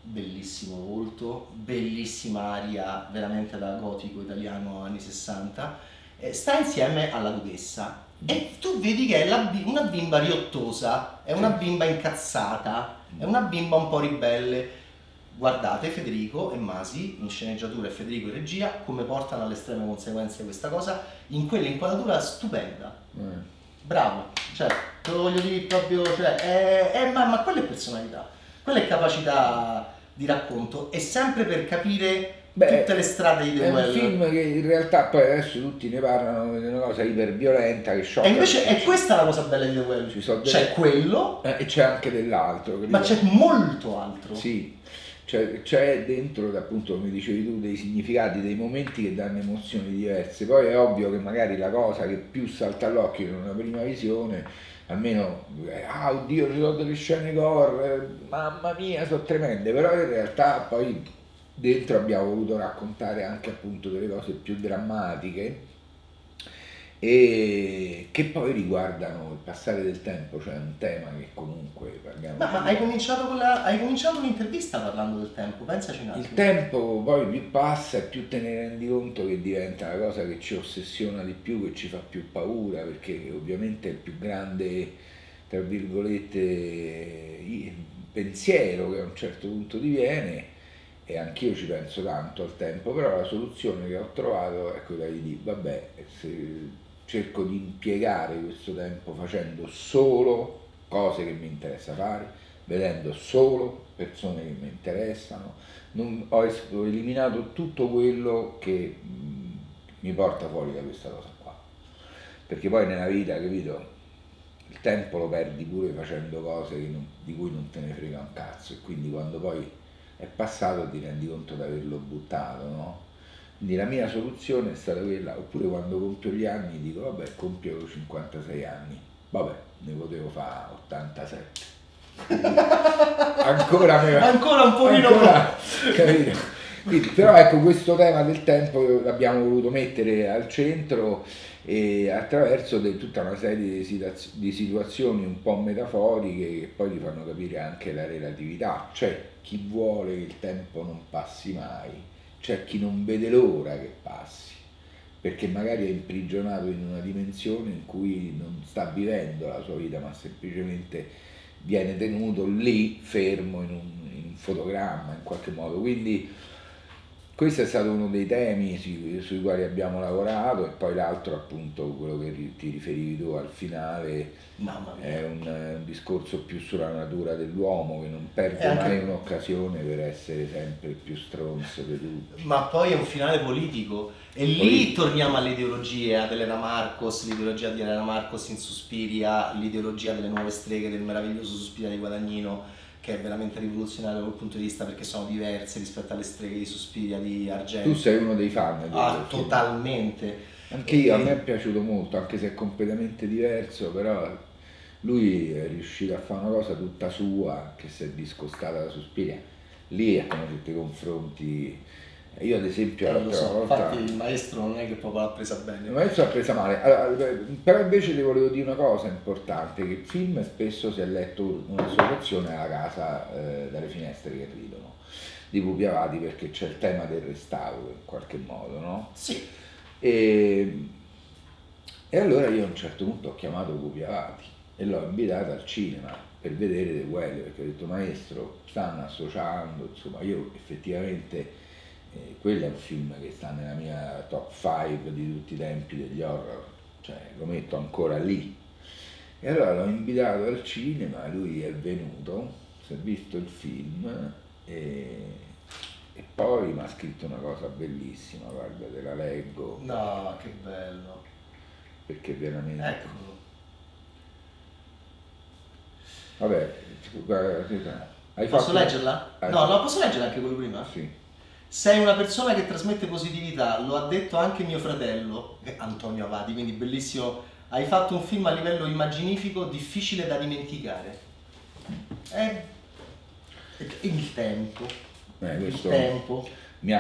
bellissimo volto, bellissima aria, veramente da gotico italiano anni 60, sta insieme alla duchessa. E tu vedi che è una bimba riottosa, è una bimba incazzata, è una bimba un po' ribelle. Guardate Federico e Masi in sceneggiatura e Federico in regia come portano alle estreme conseguenze questa cosa in quell'inquadratura stupenda. Bravo, cioè te lo voglio dire proprio, cioè, ma quella è personalità, quella è capacità di racconto, e sempre per capire tutte le strade di The Well. È un film che in realtà poi adesso tutti ne parlano di una cosa iperviolenta che sciocca. E invece è questa la cosa bella di The Well. C'è quello e c'è anche dell'altro. Ma c'è molto altro. Sì, c'è dentro, appunto, come dicevi tu, dei significati, dei momenti che danno emozioni diverse. Poi è ovvio che magari la cosa che più salta all'occhio in una prima visione, almeno, oddio, ci sono delle scene gore, mamma mia, sono tremende, però in realtà poi dentro abbiamo voluto raccontare anche appunto delle cose più drammatiche e che poi riguardano il passare del tempo, cioè un tema che comunque parliamo. Ma hai cominciato un'intervista parlando del tempo, pensaci un attimo. Il tempo poi più passa e più te ne rendi conto che diventa la cosa che ci ossessiona di più, che ci fa più paura, perché ovviamente è il più grande, tra virgolette, pensiero che a un certo punto diviene. E anch'io ci penso tanto al tempo, però la soluzione che ho trovato è quella di dire, vabbè, se cerco di impiegare questo tempo facendo solo cose che mi interessa fare, vedendo solo persone che mi interessano, ho eliminato tutto quello che mi porta fuori da questa cosa qua, perché poi nella vita, capito, il tempo lo perdi pure facendo cose di cui non te ne frega un cazzo, e quindi quando poi è passato ti rendi conto di averlo buttato, no? Quindi la mia soluzione è stata quella, oppure quando compio gli anni dico vabbè, compio 56 anni, vabbè, ne potevo fare 87. Ancora un pochino più, capito? Quindi, però ecco, questo tema del tempo l'abbiamo voluto mettere al centro, e attraverso tutta una serie di situazioni un po' metaforiche che poi ti fanno capire anche la relatività. C'è chi vuole che il tempo non passi mai, c'è chi non vede l'ora che passi, perché magari è imprigionato in una dimensione in cui non sta vivendo la sua vita, ma semplicemente viene tenuto lì fermo in un fotogramma in qualche modo. Quindi questo è stato uno dei temi sui quali abbiamo lavorato, e poi l'altro, appunto, quello che ti riferivi tu al finale, è un discorso più sulla natura dell'uomo, che non perde mai un'occasione per essere sempre più stronzo di tutti. Ma poi è un finale politico, e lì torniamo all'ideologia di Elena Marcos, l'ideologia di Elena Marcos in Suspiria, l'ideologia delle nuove streghe, del meraviglioso Suspiria di Guadagnino, che è veramente rivoluzionario dal punto di vista, perché sono diverse rispetto alle streghe di Suspiria di Argento. Tu sei uno dei fan. Totalmente. Anche io, a me è piaciuto molto, anche se è completamente diverso, però lui è riuscito a fare una cosa tutta sua, che si è discostata da Suspiria. Lì è come se ti confronti. Io ad esempio l'altra volta... Infatti il maestro non è che proprio l'ha presa bene. Il maestro l'ha presa male. Allora, però invece ti volevo dire una cosa importante, che il film spesso si è letto una soluzione alla casa dalle finestre che ridono, di Pupi Avati, perché c'è il tema del restauro in qualche modo, no? Sì. E allora io a un certo punto ho chiamato Pupi Avati e l'ho invitato al cinema per vedere The Well, perché ho detto, maestro, stanno associando, insomma, io effettivamente Quello è un film che sta nella mia top 5 di tutti i tempi degli horror, cioè lo metto ancora lì. E allora l'ho invitato al cinema, lui è venuto, si è visto il film e poi mi ha scritto una cosa bellissima, guarda, te la leggo. No, che bello! Perché veramente... Eccolo. Vabbè, guarda, posso leggerla? No, no, posso leggere anche quello prima? Sì. Sei una persona che trasmette positività, lo ha detto anche mio fratello, Antonio Avati, quindi bellissimo. Hai fatto un film a livello immaginifico difficile da dimenticare. Il tempo. Il tempo.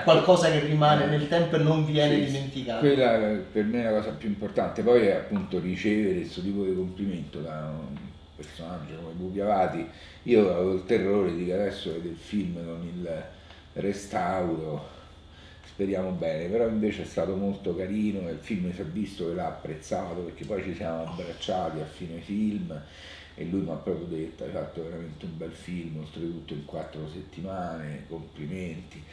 Qualcosa che rimane nel tempo e non viene dimenticato. Quella per me è la cosa più importante. Poi è appunto ricevere questo tipo di complimento da un personaggio come Luca Avati. Io avevo il terrore di che adesso del film con il restauro, speriamo bene, però invece è stato molto carino e il film si è visto che l'ha apprezzato, perché poi ci siamo abbracciati a fine film e lui mi ha proprio detto: hai fatto veramente un bel film, oltretutto in 4 settimane, complimenti.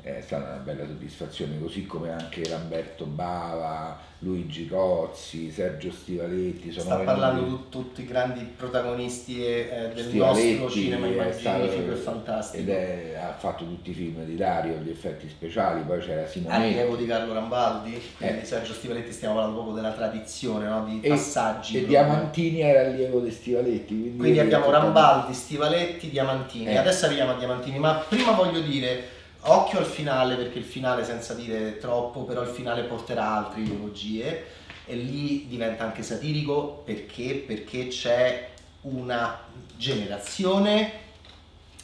È stata una bella soddisfazione, così come anche Lamberto Bava, Luigi Cozzi, Sergio Stivaletti. Sta parlando di tutti i grandi protagonisti del nostro cinema immaginifico e fantastico. Ed ha fatto tutti i film di Dario, gli effetti speciali, poi c'era Simonetti. Allievo di Carlo Rambaldi, quindi Sergio Stivaletti, stiamo parlando proprio della tradizione, no? Di passaggi. E Diamantini era allievo di Stivaletti. Quindi abbiamo Rambaldi, Stivaletti, Diamantini. Adesso arriviamo a Diamantini, ma prima voglio dire... Occhio al finale, perché il finale, senza dire troppo, però il finale porterà altre ideologie e lì diventa anche satirico, perché? Perché c'è una generazione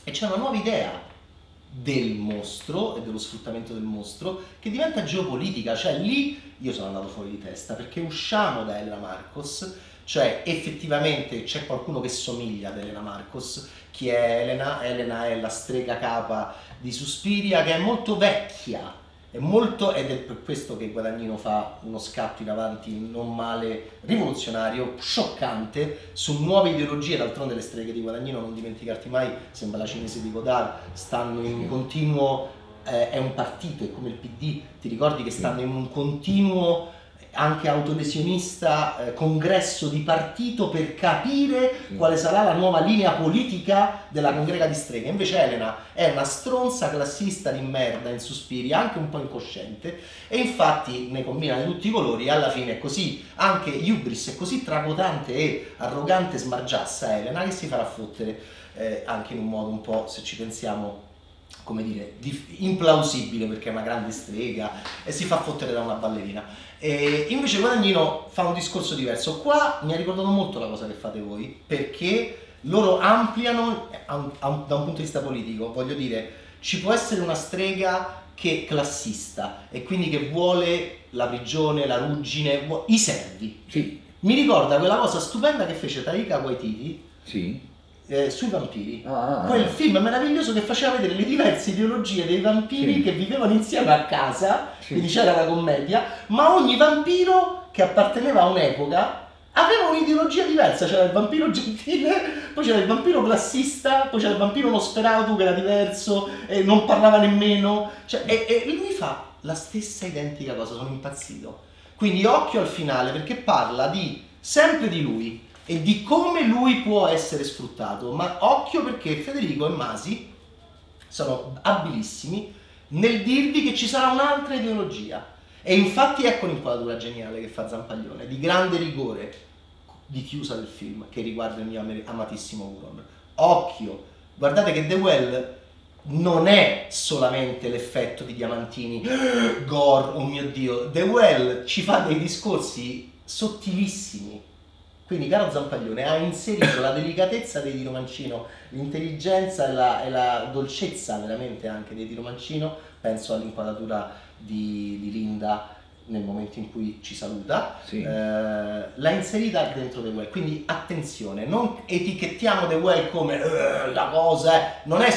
e c'è una nuova idea del mostro e dello sfruttamento del mostro che diventa geopolitica, cioè lì io sono andato fuori di testa, perché usciamo da Elena Marcos, cioè effettivamente c'è qualcuno che somiglia ad Elena Marcos. Chi è Elena? Elena è la strega capa di Suspiria, che è molto vecchia, è molto, ed è per questo che Guadagnino fa uno scatto in avanti non male, rivoluzionario, scioccante, su nuove ideologie. D'altronde le streghe di Guadagnino, non dimenticarti mai, sembra la cinese di Godard, stanno in un continuo, è un partito, è come il PD, ti ricordi che stanno in un continuo, anche autolesionista, congresso di partito per capire quale sarà la nuova linea politica della congrega di streghe. Invece Elena è una stronza classista di merda in Suspiria, anche un po' incosciente, e infatti ne combina di tutti i colori e alla fine è così, anche Hubris è così tragotante e arrogante, smargiassa Elena, che si farà fottere anche in un modo un po', se ci pensiamo, come dire, implausibile, perché è una grande strega e si fa fottere da una ballerina. E invece Guadagnino fa un discorso diverso. Qua mi ha ricordato molto la cosa che fate voi, perché loro ampliano da un punto di vista politico. Voglio dire, ci può essere una strega che è classista e quindi che vuole la prigione, la ruggine, i servi. Sì. Mi ricorda quella cosa stupenda che fece Taika Waititi. Sì. Sui vampiri, quel film meraviglioso che faceva vedere le diverse ideologie dei vampiri che vivevano insieme a casa, quindi c'era la commedia, ma ogni vampiro che apparteneva a un'epoca aveva un'ideologia diversa. C'era il vampiro gentile, poi c'era il vampiro classista, poi c'era il vampiro Nosferatu che era diverso e non parlava nemmeno, cioè, e lui fa la stessa identica cosa. Sono impazzito. Quindi occhio al finale, perché parla sempre di lui e di come lui può essere sfruttato, ma occhio, perché Federico e Masi sono abilissimi nel dirvi che ci sarà un'altra ideologia. E infatti ecco l'inquadratura geniale che fa Zampaglione, di grande rigore, di chiusa del film, che riguarda il mio amatissimo Guron. Occhio, guardate che The Well non è solamente l'effetto di Diamantini, gore, oh mio Dio, The Well ci fa dei discorsi sottilissimi. Quindi caro Zampaglione ha inserito la delicatezza dei Tiromancino, l'intelligenza e la dolcezza veramente anche dei Tiromancino. Penso all'inquadratura di Linda nel momento in cui ci saluta, l'ha inserita dentro The Well. Quindi attenzione, non etichettiamo The Well come la cosa non è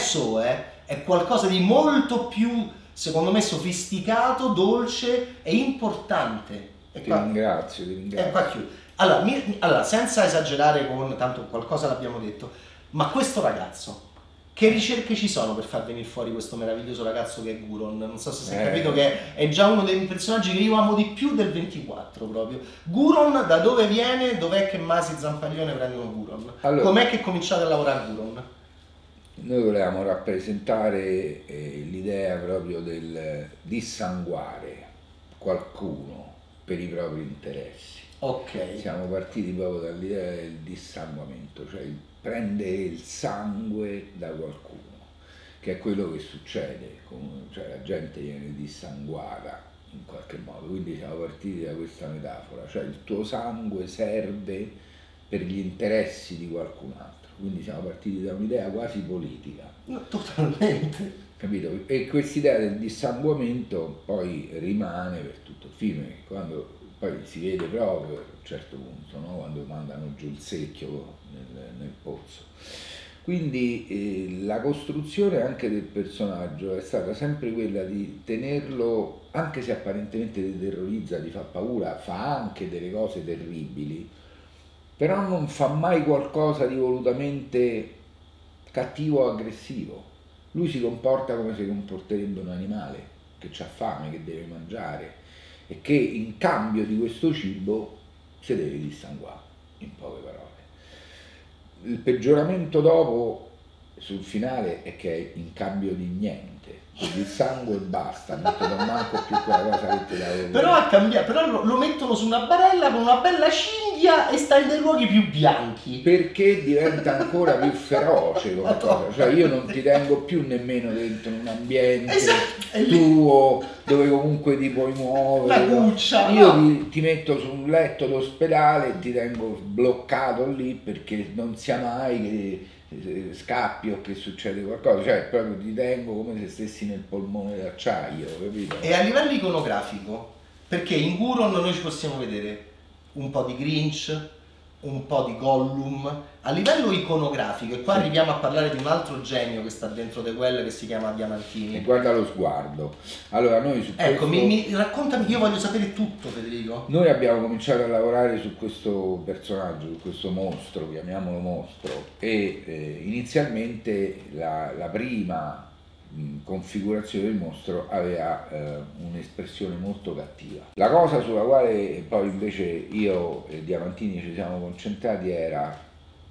è qualcosa di molto più, secondo me, sofisticato, dolce e importante. E ti ringrazio, ti ringrazio. E qua chiudo. Allora, senza esagerare, tanto qualcosa l'abbiamo detto, ma questo ragazzo Che ricerche ci sono per far venire fuori questo meraviglioso ragazzo che è Guron? Non so se si è capito che è già uno dei personaggi che io amo di più del 24 proprio. Guron da dove viene? Dov'è che Masi e Zampaglione prendono Guron? Allora, com'è che cominciate a lavorare a Guron? Noi volevamo rappresentare l'idea proprio del dissanguare qualcuno per i propri interessi. Okay. Siamo partiti proprio dall'idea del dissanguamento, cioè prendere il sangue da qualcuno, che è quello che succede, cioè la gente viene dissanguata in qualche modo, quindi siamo partiti da questa metafora, cioè il tuo sangue serve per gli interessi di qualcun altro, quindi siamo partiti da un'idea quasi politica. No, totalmente. Capito? E quest'idea del dissanguamento poi rimane per tutto il film, quando poi si vede proprio a un certo punto, no? Quando mandano giù il secchio nel pozzo. Quindi la costruzione anche del personaggio è stata sempre quella di tenerlo, anche se apparentemente ti terrorizza, ti fa paura, fa anche delle cose terribili, però non fa mai qualcosa di volutamente cattivo o aggressivo. Lui si comporta come si comporterebbe un animale, che ha fame, che deve mangiare, e che in cambio di questo cibo si deve dissanguare, in poche parole. Il peggioramento dopo, sul finale, è che è in cambio di niente, il sangue e basta, non te lo manco più quella cosa che ti davo. Però lo mettono su una barella con una bella cinghia e sta nei luoghi più bianchi. Perché diventa ancora più feroce come cosa, cioè io non ti tengo più nemmeno dentro un ambiente tuo dove comunque ti puoi muovere. La cuccia, io ti metto su un letto d'ospedale e ti tengo bloccato lì perché non sia mai che scappi o che succede qualcosa, cioè proprio ti tengo come se stessi nel polmone d'acciaio, capito? E a livello iconografico, perché in Guron noi ci possiamo vedere un po' di Grinch, un po' di Gollum, a livello iconografico, e qua arriviamo a parlare di un altro genio che sta dentro The Well che si chiama Diamantini. E guarda lo sguardo. Allora noi su questo... raccontami, io voglio sapere tutto, Federico. Noi abbiamo cominciato a lavorare su questo personaggio, su questo mostro, chiamiamolo mostro, e inizialmente la prima configurazione del mostro aveva un'espressione molto cattiva. La cosa sulla quale poi invece io e Diamantini ci siamo concentrati era: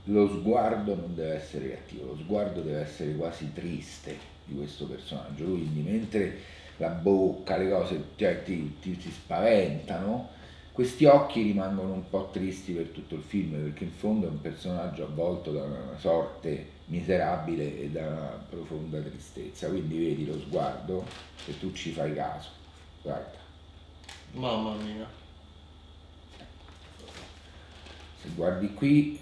lo sguardo non deve essere cattivo, lo sguardo deve essere quasi triste di questo personaggio, quindi mentre la bocca, le cose ti spaventano, questi occhi rimangono un po' tristi per tutto il film, perché in fondo è un personaggio avvolto da una sorte miserabile e da una profonda tristezza, quindi vedi lo sguardo e tu ci fai caso, guarda. Mamma mia. Se guardi qui...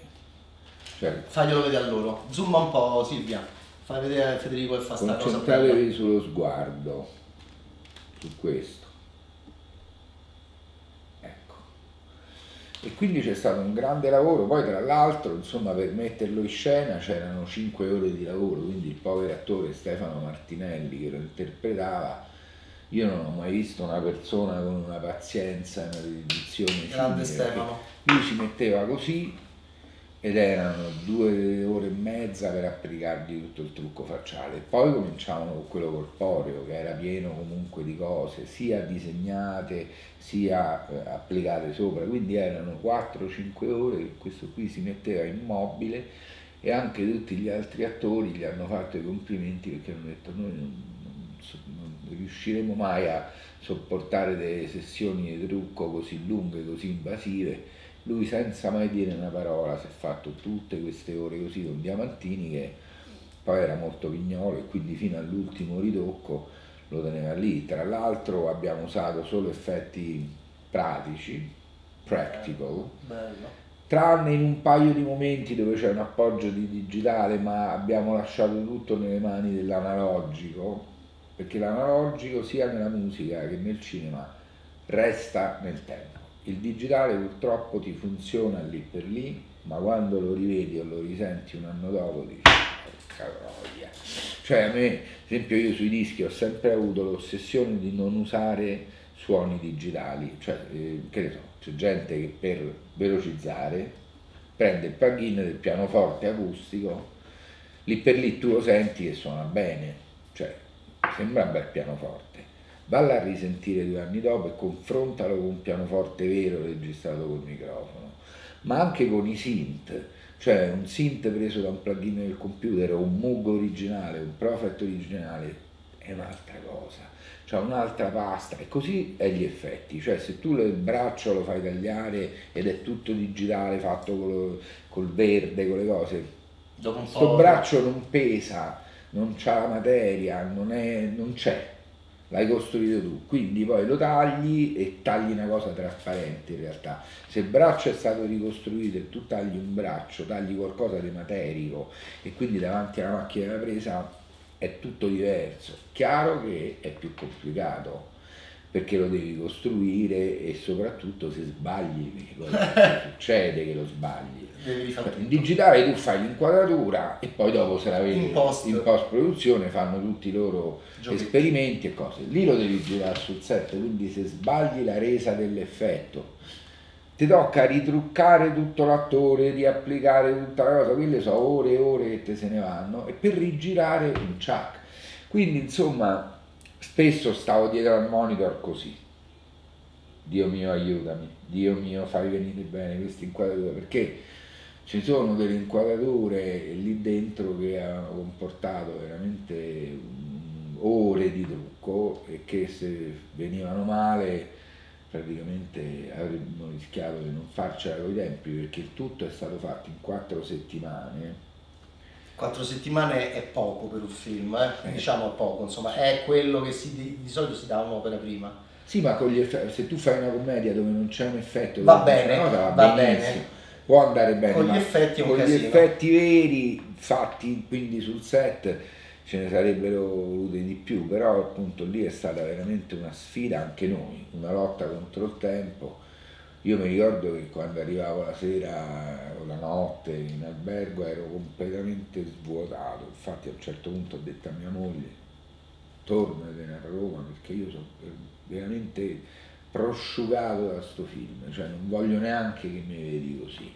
Cioè, faglielo vedere a loro, zooma un po' Silvia, fai vedere Federico e fa sta cosa. Concentratevi sullo sguardo, su questo. E quindi c'è stato un grande lavoro, poi tra l'altro, insomma, per metterlo in scena c'erano 5 ore di lavoro, quindi il povero attore Stefano Martinelli che lo interpretava, io non ho mai visto una persona con una pazienza e una dedizione. Grande Stefano. Lui si metteva così ed erano 2 ore e mezza per applicargli tutto il trucco facciale, poi cominciavano con quello corporeo che era pieno comunque di cose sia disegnate sia applicate sopra, quindi erano 4-5 ore che questo qui si metteva immobile, e anche tutti gli altri attori gli hanno fatto i complimenti perché hanno detto: noi non riusciremo mai a sopportare delle sessioni di trucco così lunghe, così invasive. Lui senza mai dire una parola si è fatto tutte queste ore così con Diamantini, che poi era molto pignolo e quindi fino all'ultimo ritocco lo teneva lì. Tra l'altro abbiamo usato solo effetti pratici, practical, bello. Tranne in un paio di momenti dove c'è un appoggio di digitale, ma abbiamo lasciato tutto nelle mani dell'analogico, perché l'analogico sia nella musica che nel cinema resta nel tempo. Il digitale purtroppo ti funziona lì per lì, ma quando lo rivedi o lo risenti un anno dopo dici: porca troia. Cioè a me, ad esempio, io sui dischi ho sempre avuto l'ossessione di non usare suoni digitali, cioè che ne so, c'è gente che per velocizzare prende il plugin del pianoforte acustico lì per lì tu lo senti e suona bene, cioè sembra un bel pianoforte. Valla a risentire 2 anni dopo e confrontalo con un pianoforte vero registrato col microfono, ma anche con i synth, cioè un synth preso da un plugin del computer o un Moog originale, un Prophet originale, è un'altra cosa, cioè un'altra pasta, e così è gli effetti, cioè se tu il braccio lo fai tagliare ed è tutto digitale, fatto col verde, con le cose, dopo un po' sto braccio non pesa, non c'ha la materia, non c'è, l'hai costruito tu, quindi poi lo tagli e tagli una cosa trasparente in realtà. Se il braccio è stato ricostruito e tu tagli un braccio, tagli qualcosa di materico e quindi davanti alla macchina da presa è tutto diverso. Chiaro che è più complicato perché lo devi costruire e soprattutto se sbagli, succede che lo sbagli. In digitale tu fai l'inquadratura e poi dopo se la vedi in post produzione fanno tutti i loro esperimenti e cose. Lì lo devi girare sul set, quindi se sbagli la resa dell'effetto ti tocca ritruccare tutto l'attore, riapplicare tutta la cosa, quelle sono ore e ore che te se ne vanno, e per rigirare un ciak. Quindi insomma spesso stavo dietro al monitor così, Dio mio aiutami, Dio mio fai venire bene queste inquadrature, perché ci sono delle inquadrature lì dentro che hanno comportato veramente ore di trucco e che se venivano male praticamente avremmo rischiato di non farcela coi tempi, perché il tutto è stato fatto in 4 settimane. 4 settimane è poco per un film, diciamo è poco, insomma è quello che di solito si dà un'opera prima. Sì, ma con gli effetti, se tu fai una commedia dove non c'è un effetto, va bene, cosa, va bene, può andare bene, con gli effetti è un casino. Con gli effetti veri fatti quindi sul set ce ne sarebbero volute di più, però appunto lì è stata veramente una sfida anche noi, una lotta contro il tempo. Io mi ricordo che quando arrivavo la sera o la notte in albergo ero completamente svuotato, infatti a un certo punto ho detto a mia moglie tornatene a Roma perché io sono veramente prosciugato da sto film, cioè non voglio neanche che mi vedi così.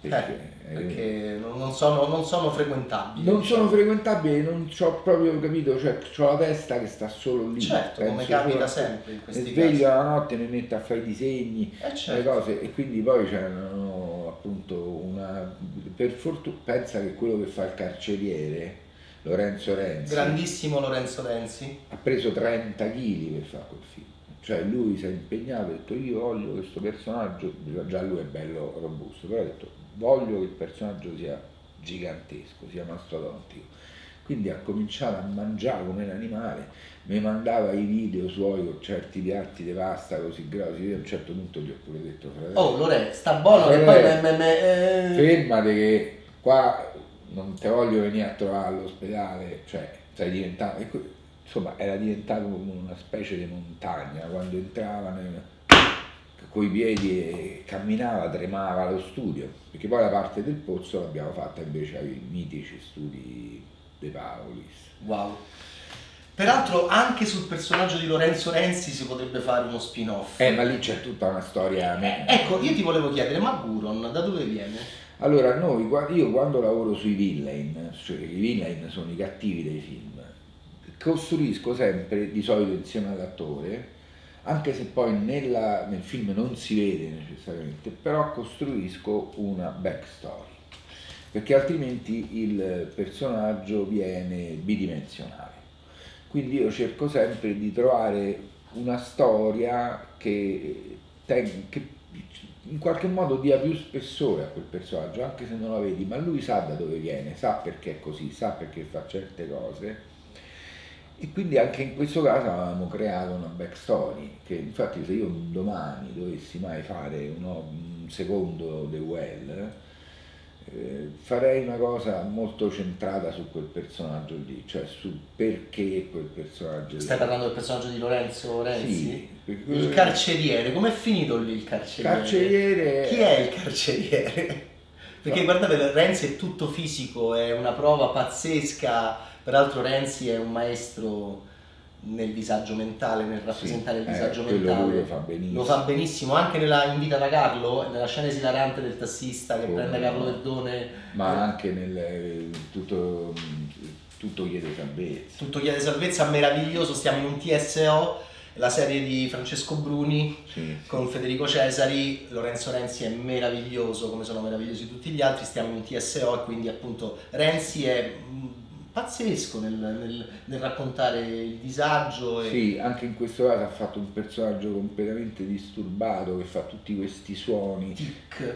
Perché non sono frequentabili. Non diciamo. Sono frequentabili, non ci ho proprio capito, cioè ho la testa che sta solo lì. Certo, come capita sempre in questi casi. Mi sveglio la notte, mi metto a fare i disegni, certo, le cose, e quindi poi c'erano appunto una... Per fortuna, pensa che quello che fa il carceriere, Lorenzo Renzi... Grandissimo Lorenzo Renzi. Ha preso 30 kg per fare quel film. Cioè lui si è impegnato, ha detto io voglio che questo personaggio, già lui è bello robusto, però ha detto voglio che il personaggio sia gigantesco, sia mastodontico, quindi ha cominciato a mangiare come un animale, mi mandava i video suoi con certi piatti di pasta così grossi, io a un certo punto gli ho pure detto fratello, oh Lorenzo sta buono, fratello, che poi fermate che qua non te voglio venire a trovare all'ospedale, cioè stai diventando, insomma era diventato come una specie di montagna, quando entrava coi piedi e camminava, tremava lo studio, perché poi la parte del pozzo l'abbiamo fatta invece ai mitici studi De Paolis. Wow. Peraltro anche sul personaggio di Lorenzo Renzi si potrebbe fare uno spin-off. Ma lì c'è tutta una storia. Ecco, io ti volevo chiedere, ma Guron da dove viene? Allora noi, io quando lavoro sui villain, cioè i villain sono i cattivi dei film, costruisco sempre di solito insieme all'attore, anche se poi nel film non si vede necessariamente, però costruisco una backstory, perché altrimenti il personaggio viene bidimensionale. Quindi io cerco sempre di trovare una storia che in qualche modo dia più spessore a quel personaggio, anche se non la vedi, ma lui sa da dove viene, sa perché è così, sa perché fa certe cose. E quindi anche in questo caso avevamo creato una backstory, che infatti se io un domani dovessi mai fare un secondo The Well, farei una cosa molto centrata su quel personaggio lì, cioè sul perché quel personaggio lì. Stai parlando del personaggio di Lorenzo Renzi? Sì. Perché... Il carceriere, com'è finito lì il carceriere? Chi è il carceriere? Perché guardate, Renzi è tutto fisico, è una prova pazzesca. Peraltro Renzi è un maestro nel disagio mentale, nel rappresentare il disagio mentale, lui lo fa benissimo, anche nella Invita da Carlo, nella scena esilarante del tassista che prende Carlo Verdone, ma anche nel tutto chiede salvezza, meraviglioso. Stiamo in un TSO, la serie di Francesco Bruni con Federico Cesari. Lorenzo Renzi è meraviglioso, come sono meravigliosi tutti gli altri. Stiamo in un TSO e quindi appunto Renzi è pazzesco nel raccontare il disagio. E... sì, anche in questo caso ha fatto un personaggio completamente disturbato che fa tutti questi suoni,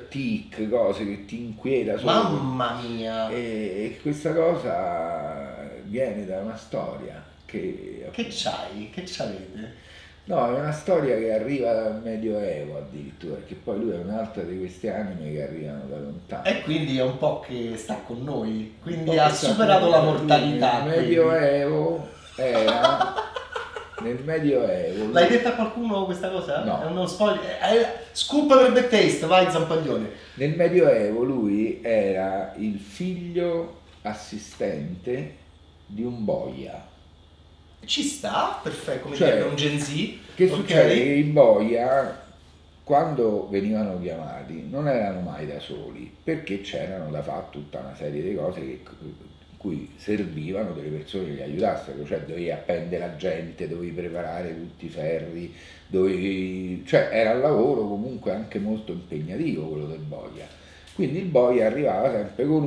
tic, cose che ti inquieta solo. Mamma mia! E questa cosa viene da una storia che... che c'hai? Che c'avete? No, è una storia che arriva dal Medioevo addirittura, perché poi lui è un'altra di queste anime che arrivano da lontano. E quindi è un po' che sta con noi, quindi ha superato la mortalità. Nel Medioevo era... nel Medioevo... L'hai detta a qualcuno questa cosa? No. È uno spoiler... scoop per BadTaste, vai Zampaglione! Nel Medioevo lui era il figlio assistente di un boia. Ci sta, perfetto, come dire, un Gen Z. Che succede? Che i boia, quando venivano chiamati, non erano mai da soli, perché c'erano da fare tutta una serie di cose cui servivano delle persone che li aiutassero, cioè dovevi appendere la gente, dovevi preparare tutti i ferri, dovevi... cioè era un lavoro comunque anche molto impegnativo quello del boia. Quindi il boia arrivava sempre con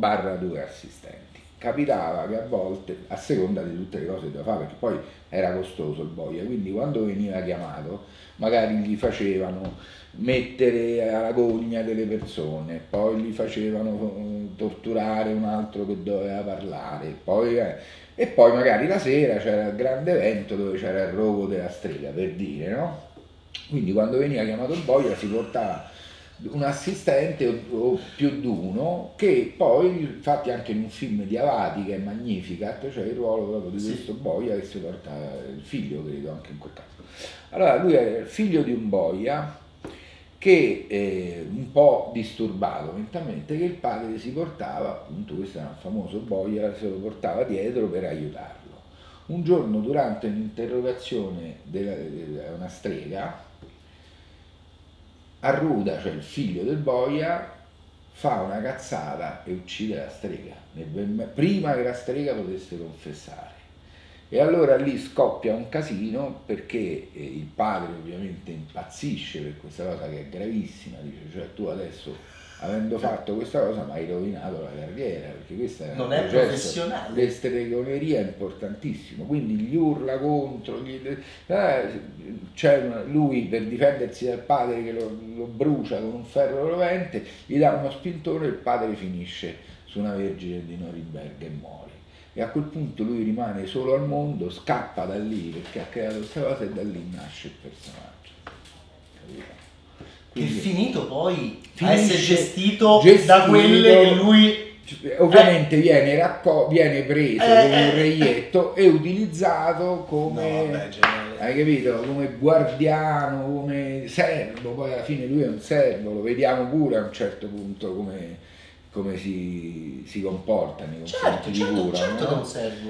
1/2 assistenti. Capitava che a volte, a seconda di tutte le cose da fare, perché poi era costoso il boia, quindi quando veniva chiamato magari gli facevano mettere alla gogna delle persone, poi gli facevano torturare un altro che doveva parlare, e poi magari la sera c'era il grande evento dove c'era il rogo della strega, per dire, no? Quindi quando veniva chiamato il boia si portava un assistente o più di uno, che poi infatti anche in un film di Avati che è Magnificat c'è il ruolo proprio di questo boia che si porta il figlio, credo, anche in quel caso. Allora lui era il figlio di un boia che un po' disturbato mentalmente, che il padre si portava, appunto questo era un famoso boia, se lo portava dietro per aiutarlo. Un giorno durante un'interrogazione di una strega, Arruda, cioè il figlio del boia, fa una cazzata e uccide la strega, prima che la strega potesse confessare. E allora lì scoppia un casino, perché il padre ovviamente impazzisce per questa cosa che è gravissima, dice, cioè tu adesso, avendo fatto questa cosa, mi hai rovinato la carriera, perché questa è non è professionale. L'estregoneria è importantissimo, quindi gli urla contro, lui per difendersi dal padre che lo brucia con un ferro rovente, gli dà uno spintone e il padre finisce su una vergine di Norimberga e muore. E a quel punto lui rimane solo al mondo, scappa da lì perché ha creato questa cosa, e da lì nasce il personaggio. Capito? Quindi, che finito poi a essere gestito da quelle che lui... Ovviamente viene preso come un reietto e utilizzato come, hai capito, come guardiano, come servo. Poi alla fine lui è un servo, lo vediamo pure a un certo punto come si comporta nei confronti di Guron. Certo, no?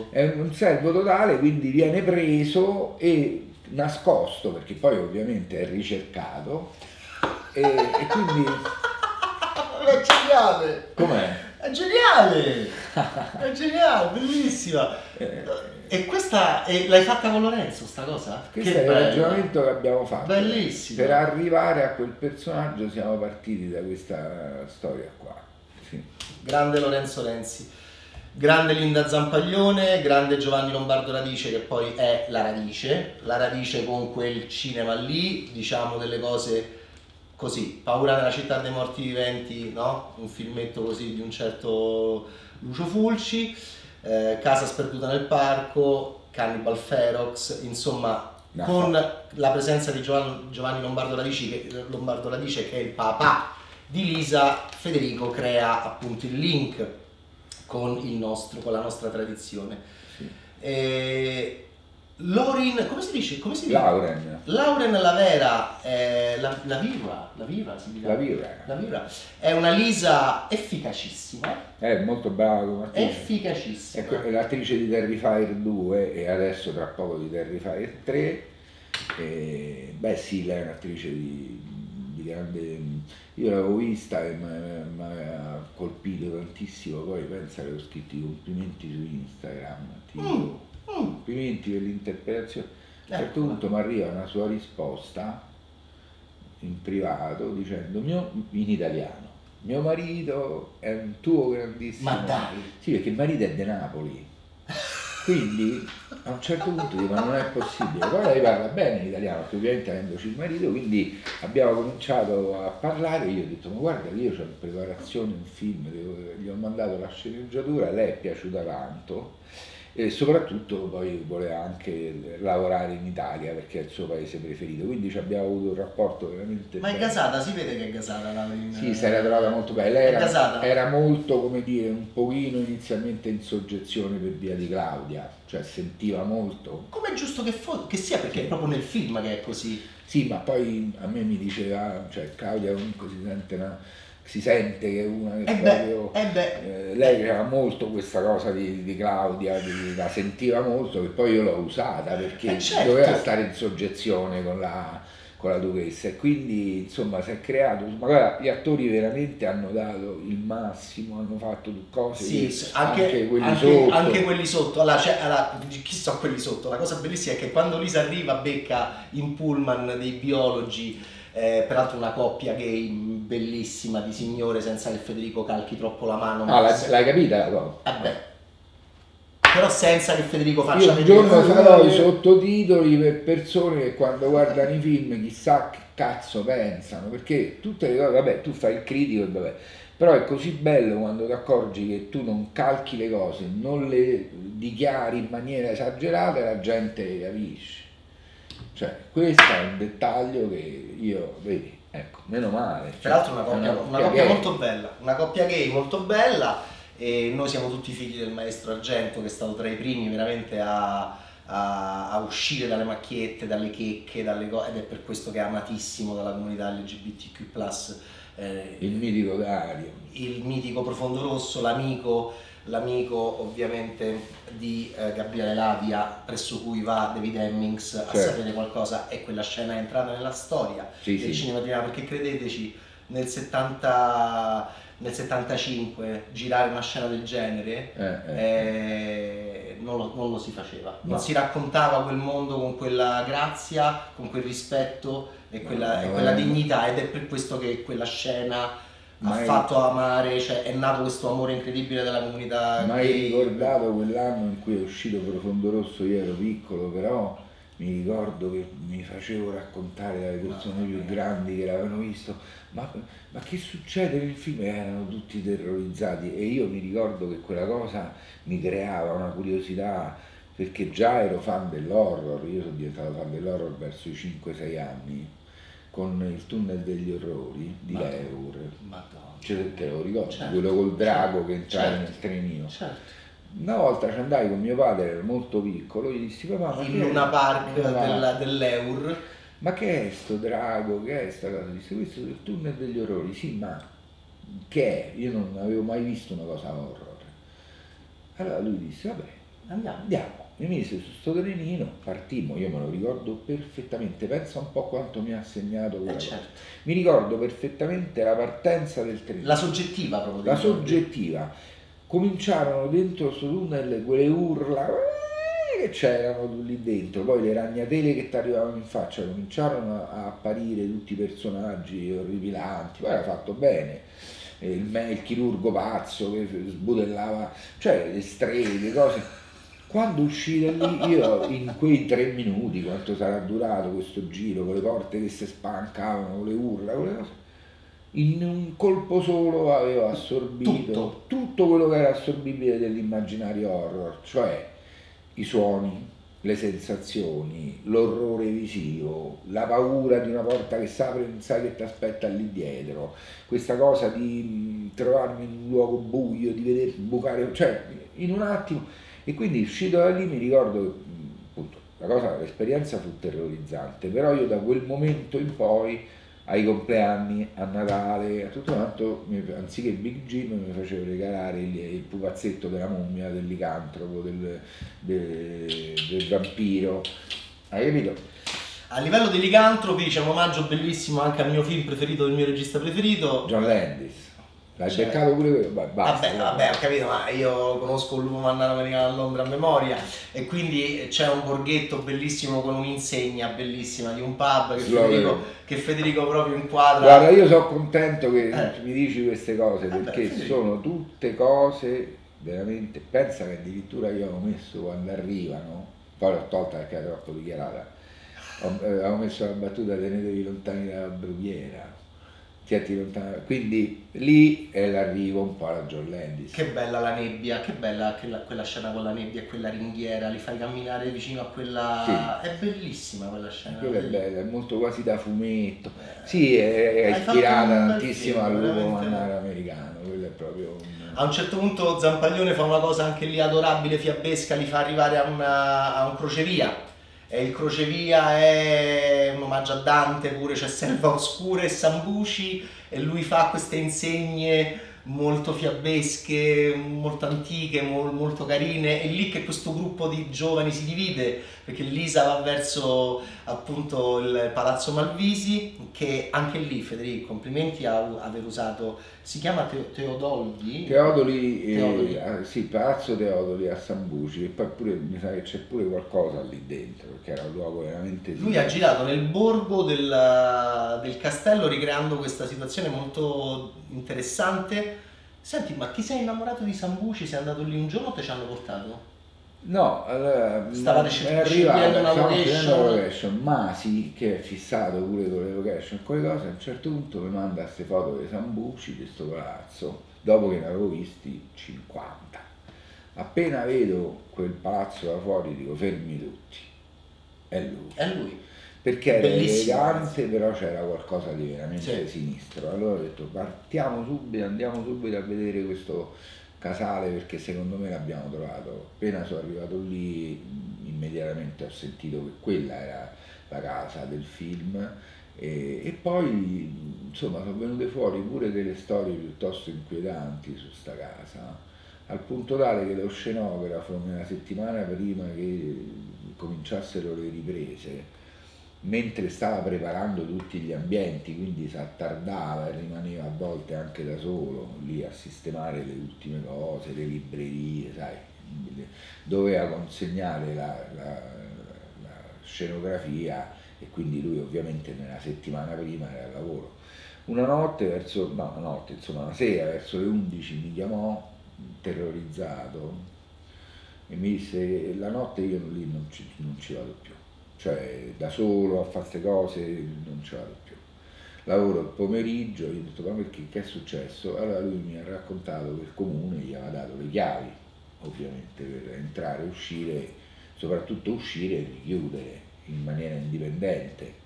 È un servo totale, quindi viene preso e nascosto, perché poi ovviamente è ricercato. E quindi è geniale! Com'è? È geniale! È geniale, bellissima! E questa l'hai fatta con Lorenzo, sta cosa? Questo è il ragionamento che abbiamo fatto. Bellissimo! Per arrivare a quel personaggio siamo partiti da questa storia qua. Sì. Grande Lorenzo Renzi, grande Linda Zampaglione, grande Giovanni Lombardo Radice, che poi è la Radice con quel cinema lì, diciamo delle cose così, Paura nella città dei morti viventi, no? Un filmetto così di un certo Lucio Fulci, Casa sperduta nel parco, Cannibal Ferox, insomma, no, con la presenza di Giovanni Lombardo Radice, che è il papà di Lisa, Federico crea appunto il link con la nostra tradizione. Sì. E Lauren, come si dice? Come si dice? Lauren. Lauren Lavera, la Vira è una Lisa efficacissima. È molto brava. Efficacissima. È l'attrice di Terrifier 2 e adesso tra poco di Terrifier 3. Beh sì, lei è un'attrice di grande... Io l'avevo vista e mi ha colpito tantissimo, poi pensa che ho scritto i complimenti su Instagram, tipo, complimenti per l'interpretazione. A un certo punto mi arriva una sua risposta in privato dicendo, in italiano, mio marito è un tuo grandissimo... Ma dai! Sì, perché il marito è di Napoli, quindi a un certo punto dico, ma non è possibile. Poi lei parla bene l'italiano, perché ovviamente avendoci il marito, quindi abbiamo cominciato a parlare e io ho detto, ma guarda io ho in preparazione un film, gli ho mandato la sceneggiatura, lei è piaciuta tanto e soprattutto poi voleva anche lavorare in Italia perché è il suo paese preferito, quindi abbiamo avuto un rapporto veramente bello. Ma è gasata, si vede che è gasata la Lauren. Sì, si era trovata molto bella, lei era molto, come dire, un pochino inizialmente in soggezione per via di Claudia, cioè sentiva molto. Come è giusto che sia, perché è proprio nel film che è così. Sì, ma poi a me mi diceva, cioè Claudia comunque si sente che è una che proprio... lei aveva molto questa cosa di Claudia, la sentiva molto, che poi io l'ho usata perché certo, doveva stare in soggezione con la duchessa e quindi insomma si è creato, ma guarda, gli attori veramente hanno dato il massimo, hanno fatto cose, sì, anche quelli sotto, chissà quelli sotto, la cosa bellissima è che quando Lisa arriva becca in pullman dei biologi, peraltro una coppia gay bellissima di signore senza che Federico calchi troppo la mano. Ah, l'hai capita la cosa? Però senza che Federico faccia vedere. Io un giorno farò i sottotitoli per persone che quando guardano i film chissà che cazzo pensano, perché tutte le cose, vabbè, tu fai il critico e vabbè, però è così bello quando ti accorgi che tu non calchi le cose, non le dichiari in maniera esagerata e la gente le capisce. Cioè, questo è un dettaglio che io, vedi, ecco, meno male. Cioè, peraltro una coppia molto bella, una coppia gay molto bella, e noi siamo tutti figli del maestro Argento, che è stato tra i primi veramente a uscire dalle macchiette, dalle checche, dalle cose, ed è per questo che è amatissimo dalla comunità LGBTQ+. Il mitico Dario. Il mitico Profondo Rosso, l'amico ovviamente di Gabriele Lavia, presso cui va David Hemmings a sapere qualcosa, e quella scena è entrata nella storia del cinema italiano, perché credeteci, nel 75 girare una scena del genere non lo si faceva, no. Non si raccontava quel mondo con quella grazia, con quel rispetto e quella dignità, ed è per questo che quella scena ha fatto amare, cioè è nato questo amore incredibile della comunità. Ma hai ricordato quell'anno in cui è uscito Profondo Rosso? Io ero piccolo, però mi ricordo che mi facevo raccontare dalle persone più grandi che l'avevano visto, ma che succede nel film? Erano tutti terrorizzati e io mi ricordo che quella cosa mi creava una curiosità, perché già ero fan dell'horror, io sono diventato fan dell'horror verso i 5-6 anni, con il tunnel degli orrori di Leur, cioè, te lo ricordo, quello col drago che entrava nel trenino. Una volta ci andai con mio padre, ero molto piccolo, gli dissi, papà, ma in una park dell'Eur, ma che è sto drago, che è sta cosa? Disse, questo è il tunnel degli orrori. Sì, ma che è? Io non avevo mai visto una cosa horror. Allora lui disse, vabbè, andiamo. Mi mise su sto trenino, partimmo, io me lo ricordo perfettamente, pensa un po' quanto mi ha segnato quella cosa. Mi ricordo perfettamente la partenza del trenino. La soggettiva proprio. La soggettiva. Cominciarono dentro questo tunnel quelle urla che c'erano lì dentro, poi le ragnatele che ti arrivavano in faccia, cominciarono a apparire tutti i personaggi orripilanti, poi era fatto bene. Il chirurgo pazzo che sbudellava, cioè le streghe, le cose... Quando uscì da lì, io in quei 3 minuti, quanto sarà durato questo giro, con le porte che si spancavano, con le urla, con le cose, in un colpo solo avevo assorbito tutto quello che era assorbibile dell'immaginario horror, cioè i suoni, le sensazioni, l'orrore visivo, la paura di una porta che si apre e non sai che ti aspetta lì dietro, questa cosa di trovarmi in un luogo buio, di veder bucare, cioè in un attimo... E quindi uscito da lì mi ricordo che appunto, l'esperienza fu terrorizzante, però io da quel momento in poi, ai compleanni, a Natale, a tutto quanto, anziché Big Jim mi facevo regalare il pupazzetto della mummia, del licantropo, del vampiro, hai capito? A livello di licantropi c'è un omaggio bellissimo anche al mio film preferito, del mio regista preferito, John Landis. L'hai beccato pure quello? Beh, basta. Vabbè, ho capito, ma io conosco il lupo mannaro americano a Londra a memoria, e quindi c'è un borghetto bellissimo con un'insegna bellissima di un pub che Federico proprio inquadra. Guarda, io sono contento che mi dici queste cose, perché sono tutte cose veramente... Pensa che addirittura io avevo messo, quando arrivano, poi l'ho tolta perché era troppo dichiarata, avevo messo la battuta "tenetevi lontani dalla brughiera". Quindi lì è l'arrivo un po' alla John Landis. Che bella la nebbia, che bella quella scena con la nebbia e quella ringhiera, li fai camminare vicino a quella... Sì. È bellissima quella scena. Quella è bella, è molto quasi da fumetto. Sì, è ispirata tantissimo al lupo mannaro americano, quello è proprio... A un certo punto Zampaglione fa una cosa anche lì adorabile, fiabesca, li fa arrivare a un crocevia. E il crocevia è un omaggio a Dante pure, c'è Selva Oscura e Sambuci, e lui fa queste insegne molto fiabesche, molto antiche, molto carine. È lì che questo gruppo di giovani si divide, perché Lisa va verso appunto il Palazzo Malvisi, che anche lì, Federico, complimenti a aver usato, si chiama Teodoli. Sì, Palazzo Teodoli a Sambuci, e poi pure mi sa che c'è pure qualcosa lì dentro, perché era un luogo veramente... Lui ha girato nel borgo del castello, ricreando questa situazione molto interessante. Senti, ma ti sei innamorato di Sambuci? Sei andato lì un giorno o te ci hanno portato? No, allora, stavate scegliendo una location. Masi, che è fissato pure con le location e quelle cose, a un certo punto mi manda queste foto dei Sambuci, di questo palazzo, dopo che ne avevo visti 50. Appena vedo quel palazzo da fuori dico: fermi tutti, è lui. È lui. Perché era elegante, però c'era qualcosa di veramente sinistro. Allora ho detto: partiamo subito, andiamo subito a vedere questo casale, perché secondo me l'abbiamo trovato. Appena sono arrivato lì, immediatamente ho sentito che quella era la casa del film, e poi insomma sono venute fuori pure delle storie piuttosto inquietanti su sta casa, al punto tale che lo scenografo, una settimana prima che cominciassero le riprese, mentre stava preparando tutti gli ambienti, quindi si attardava e rimaneva a volte anche da solo lì a sistemare le ultime cose, le librerie, sai, doveva consegnare la scenografia, e quindi lui ovviamente nella settimana prima era al lavoro. Una sera verso le 11 mi chiamò terrorizzato e mi disse: la notte io lì non ci vado più. Cioè, da solo a fare queste cose non ce la do più. Lavoro il pomeriggio. Io ho detto: ma perché, che è successo? Allora lui mi ha raccontato che il comune gli aveva dato le chiavi, ovviamente, per entrare, uscire, soprattutto uscire e richiudere in maniera indipendente.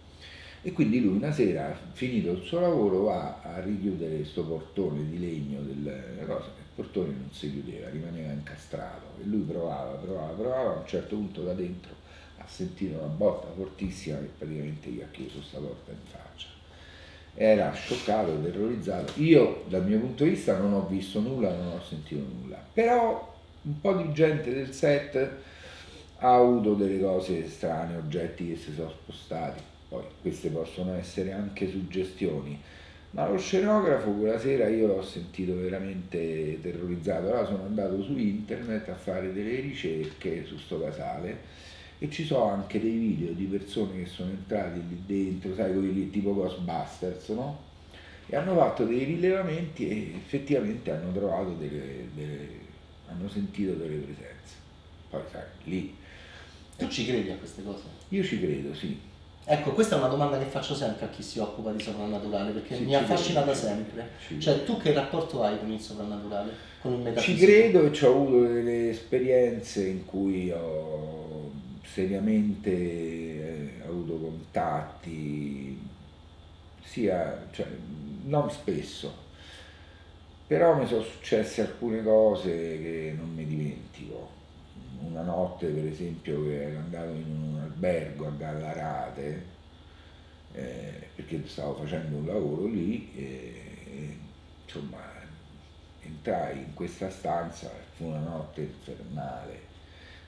E quindi lui una sera, finito il suo lavoro, va a richiudere questo portone di legno della cosa. Il portone non si chiudeva, rimaneva incastrato, e lui provava, a un certo punto da dentro ha sentito una botta fortissima che praticamente gli ha chiuso questa porta in faccia. Era scioccato, terrorizzato. Io dal mio punto di vista non ho visto nulla, non ho sentito nulla, però un po' di gente del set ha avuto delle cose strane, oggetti che si sono spostati. Poi queste possono essere anche suggestioni, ma lo scenografo quella sera io l'ho sentito veramente terrorizzato. Allora sono andato su internet a fare delle ricerche su sto casale, e ci sono anche dei video di persone che sono entrati lì dentro, sai, quelli tipo Ghostbusters, no? E hanno fatto dei rilevamenti e effettivamente hanno trovato hanno sentito delle presenze. Poi sai, lì... Tu ci credi a queste cose? Io ci credo, sì. Ecco, questa è una domanda che faccio sempre a chi si occupa di soprannaturale, perché mi affascina da sempre. Cioè, tu che rapporto hai con il soprannaturale, con il metafisico? Ci credo, e ci ho avuto delle esperienze in cui ho seriamente avuto contatti, non spesso, però mi sono successe alcune cose che non mi dimentico. una notte, per esempio, che ero andato in un albergo a Gallarate, perché stavo facendo un lavoro lì, e insomma entrai in questa stanza, fu una notte infernale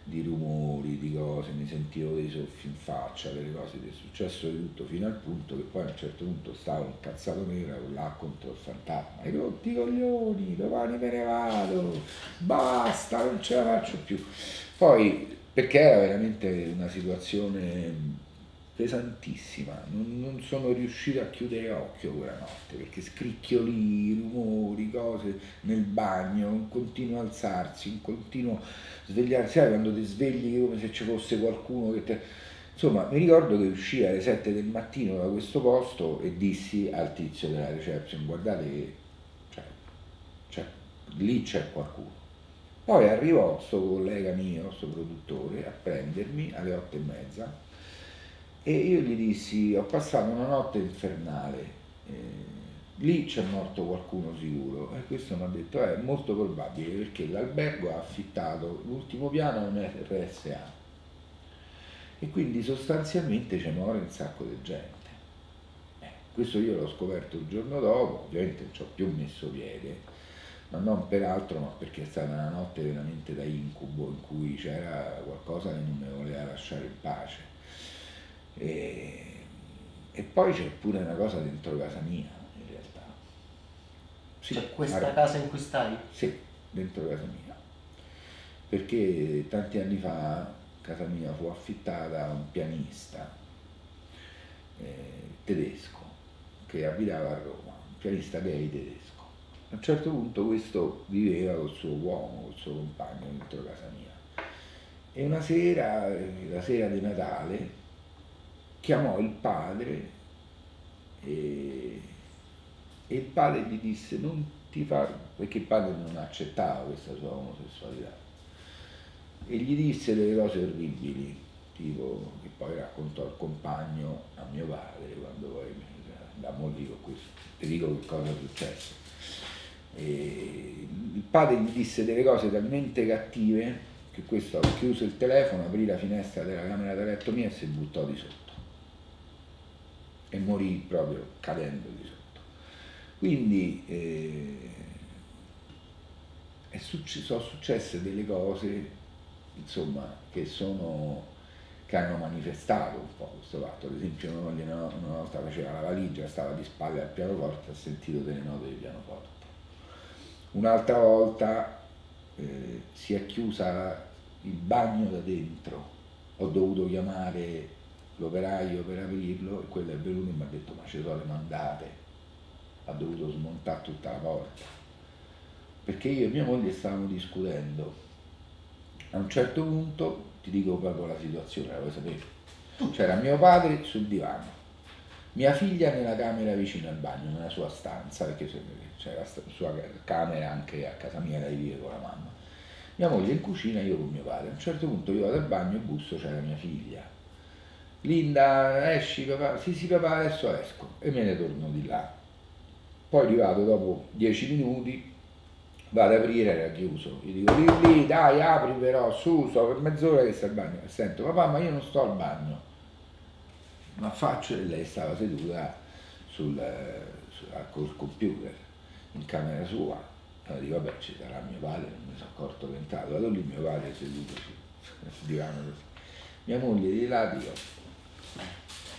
di rumori, di cose, mi sentivo dei soffi in faccia, delle cose, che è successo di tutto, fino al punto che poi a un certo punto stavo incazzato nero là contro il fantasma, hai rotti i coglioni, domani me ne vado, basta, non ce la faccio più. Poi, perché era veramente una situazione pesantissima, non sono riuscito a chiudere occhio quella notte, perché scricchioli, rumori, cose nel bagno, un continuo alzarsi, un continuo svegliarsi, sai quando ti svegli come se ci fosse qualcuno che te... Insomma, mi ricordo che uscii alle 7 del mattino da questo posto e dissi al tizio della reception, guardate che lì c'è qualcuno. Poi arrivò sto collega mio, sto produttore, a prendermi alle 8:30, e io gli dissi, ho passato una notte infernale, lì c'è morto qualcuno sicuro, e questo mi ha detto, è molto probabile, perché l'albergo ha affittato l'ultimo piano a un RSA, e quindi sostanzialmente ci muore un sacco di gente. Questo io l'ho scoperto il giorno dopo, ovviamente non ci ho più messo piede, ma non per altro, ma perché è stata una notte veramente da incubo, in cui c'era qualcosa che non mi voleva lasciare in pace. E poi c'è pure una cosa dentro casa mia, in realtà. Sì, c'è questa casa in cui stai? Sì, dentro casa mia. Perché tanti anni fa casa mia fu affittata a un pianista tedesco che abitava a Roma, un pianista gay tedesco. A un certo punto questo viveva col suo uomo, col suo compagno dentro casa mia. E una sera, la sera di Natale, chiamò il padre e il padre gli disse non ti far, perché il padre non accettava questa sua omosessualità, e gli disse delle cose orribili, tipo che poi raccontò al compagno, a mio padre, quando poi andammo lì con questo, ti dico che cosa è successo. E il padre gli disse delle cose talmente cattive che questo chiuse il telefono, aprì la finestra della camera da letto mia e si buttò di sotto. E morì proprio cadendo di sotto. Quindi sono successe delle cose, insomma, che hanno manifestato un po' questo fatto. Ad esempio mia moglie una volta faceva la valigia, stava di spalle al pianoforte, ha sentito delle note di pianoforte. Un'altra volta si è chiusa il bagno da dentro, ho dovuto chiamare l'operaio per aprirlo, e quello è venuto e mi ha detto ma ci sono le mandate, ha dovuto smontare tutta la porta, perché io e mia moglie stavamo discutendo. A un certo punto, ti dico proprio la situazione, la vuoi sapere? C'era mio padre sul divano, mia figlia nella camera vicino al bagno, nella sua stanza, perché c'è la sua camera anche a casa mia, lei vive con la mamma, mia moglie in cucina, io con mio padre. A un certo punto io vado al bagno e busso, c'era mia figlia, Linda, esci papà? Sì sì papà, adesso esco, e me ne torno di là. Poi arrivato dopo 10 minuti, vado ad aprire, era chiuso. Gli dico lì, dai apri però, su, sto per mezz'ora che sta al bagno. E sento papà ma io non sto al bagno. Ma faccio, e lei stava seduta col computer in camera sua. Allora dico vabbè ci sarà mio padre, non mi sono accorto che è entrato. Vado lì, mio padre è seduto sul divano così. Mia moglie di là dico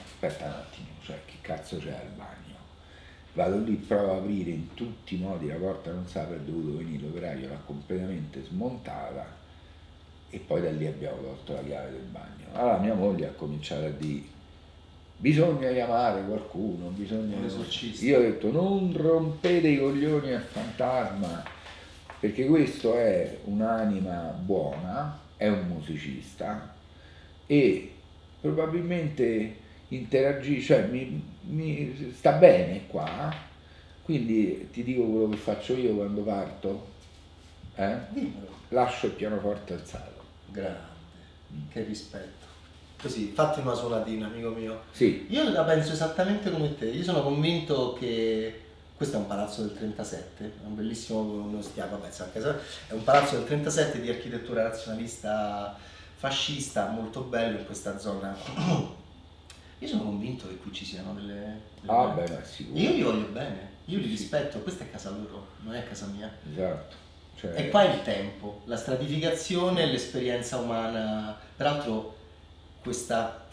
aspetta un attimo, cioè che cazzo c'è al bagno? Vado lì, provo ad aprire in tutti i modi, la porta non s'apre, è dovuto venire l'operaio, l'ha completamente smontata, e poi da lì abbiamo tolto la chiave del bagno. Allora mia moglie ha cominciato a dire bisogna chiamare qualcuno, bisogna... Io ho detto non rompete i coglioni al fantasma, perché questo è un'anima buona, è un musicista e probabilmente cioè mi sta bene qua, quindi ti dico quello che faccio io quando parto, lascio il pianoforte alzato. Grande, che rispetto. Così, fatti una suonatina, amico mio. Sì. Io la penso esattamente come te, io sono convinto che Questo è un palazzo del 37, è un bellissimo, non stiamo, vabbè, è un palazzo del 37 di architettura nazionalista fascista, molto bello in questa zona. Io sono convinto che qui ci siano delle ah, beh, ma sicuro. Io li voglio bene, io li rispetto, questa è casa loro, non è casa mia. Esatto. Cioè... E qua è il tempo, la stratificazione, l'esperienza umana. Peraltro questa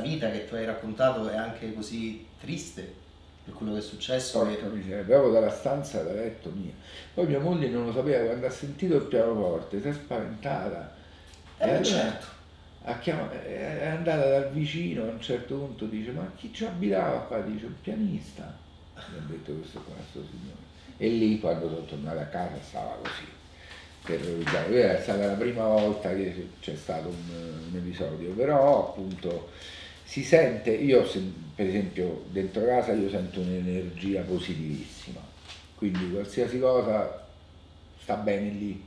vita che tu hai raccontato è anche così triste. Per quello che è successo, proprio dalla stanza da letto mia. Poi mia moglie non lo sapeva, quando ha sentito il pianoforte si è spaventata. Certo. È andata dal vicino, a un certo punto dice: ma chi ci abitava qua? Dice: un pianista. Mi ha detto questo qua, questo signore. E lì, quando sono tornata a casa, stava così, terrorizzato. È stata la prima volta che c'è stato un episodio, però appunto. Si sente, io per esempio dentro casa io sento un'energia positivissima, quindi qualsiasi cosa sta bene lì,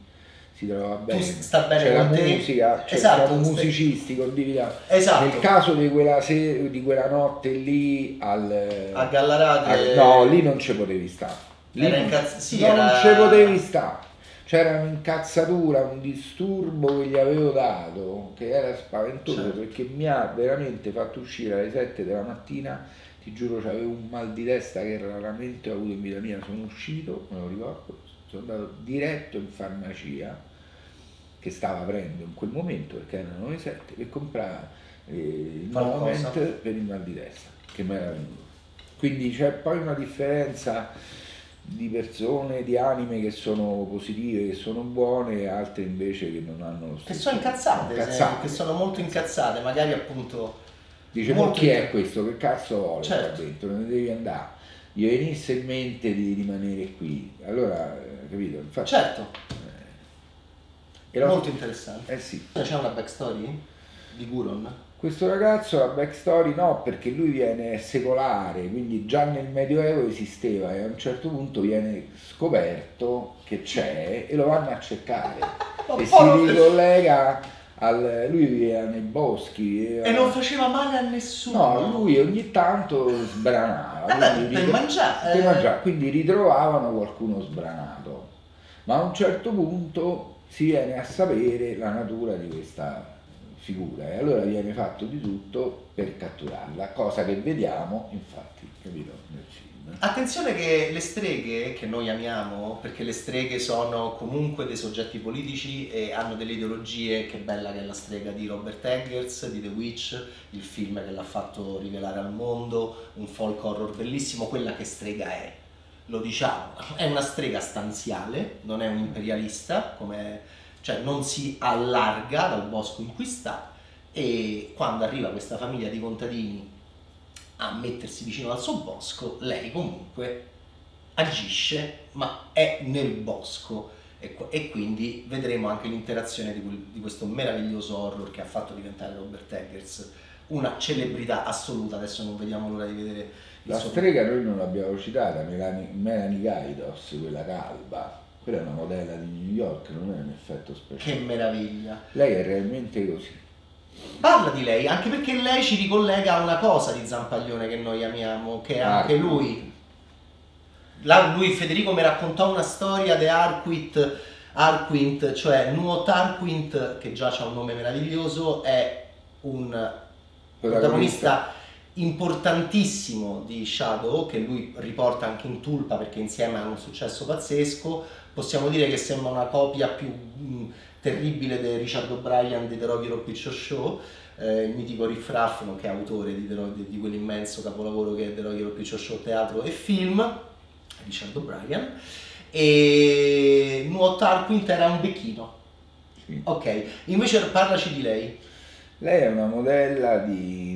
si trova bene, sta bene, c'è la musica, c'è musicisti, condividiamo. Esatto. Nel caso di quella notte lì a Gallarate, no, lì non ci potevi stare, lì non ci potevi stare, c'era un'incazzatura, un disturbo che gli avevo dato, che era spaventoso, certo. Perché mi ha veramente fatto uscire alle 7 della mattina, ti giuro, avevo un mal di testa che raramente ho avuto in vita mia, sono uscito, me lo ricordo, sono andato diretto in farmacia, che stava aprendo in quel momento, perché erano le 7, e comprava il Moment per il mal di testa, che mi era venuto. Quindi c'è poi una differenza di persone, di anime che sono positive, che sono buone, e altre invece che non hanno lo stesso. Che sono incazzate, che sono molto incazzate, magari appunto... Dice, ma chi è questo? Che cazzo vuole? Certo. Dentro, non devi andare. Gli venisse in mente di rimanere qui. Allora, capito? Infatti, certo. Molto interessante. Eh sì. C'è una backstory di Guron? Questo ragazzo, la backstory no, perché lui viene secolare, quindi già nel Medioevo esisteva, e a un certo punto viene scoperto che c'è e lo vanno a cercare. E si ricollega al... lui viveva nei boschi. E non faceva male a nessuno. No, lui ogni tanto sbranava. Per mangiare. Quindi ritrovavano qualcuno sbranato. Ma a un certo punto si viene a sapere la natura di questa... figura, e allora viene fatto di tutto per catturarla, cosa che vediamo infatti, capito, nel film. Attenzione che le streghe, che noi amiamo, perché le streghe sono comunque dei soggetti politici e hanno delle ideologie, che bella che è la strega di Robert Eggers, di The Witch, il film che l'ha fatto rivelare al mondo, un folk horror bellissimo, quella che strega è, lo diciamo, è una strega stanziale, non è un imperialista, come... cioè non si allarga dal bosco in cui sta, e quando arriva questa famiglia di contadini a mettersi vicino al suo bosco, lei comunque agisce, ma è nel bosco, e quindi vedremo anche l'interazione di questo meraviglioso horror che ha fatto diventare Robert Eggers una celebrità assoluta. Adesso non vediamo l'ora di vedere la strega, noi non l'abbiamo citata, Melanie Gaidos, quella calva. Quella è una modella di New York, non è un effetto speciale. Che meraviglia! Lei è realmente così. Parla di lei, anche perché lei ci ricollega a una cosa di Zampaglione che noi amiamo, che è anche lui. Lui, Federico, mi raccontò una storia di Arquint, cioè Nuot Arquint, che già c'ha un nome meraviglioso, è un protagonista importantissimo di Shadow, che lui riporta anche in Tulpa, perché insieme hanno un successo pazzesco. Possiamo dire che sembra una copia più terribile di Richard O'Brien di The Rocky Horror Picture Show, il mitico Riff Raff, che è autore di quell'immenso capolavoro che è The Rocky Horror Picture Show teatro e film, Richard O'Brien, e Nuot Arquint era un becchino. Sì. Ok, invece parlaci di lei. Lei è una modella di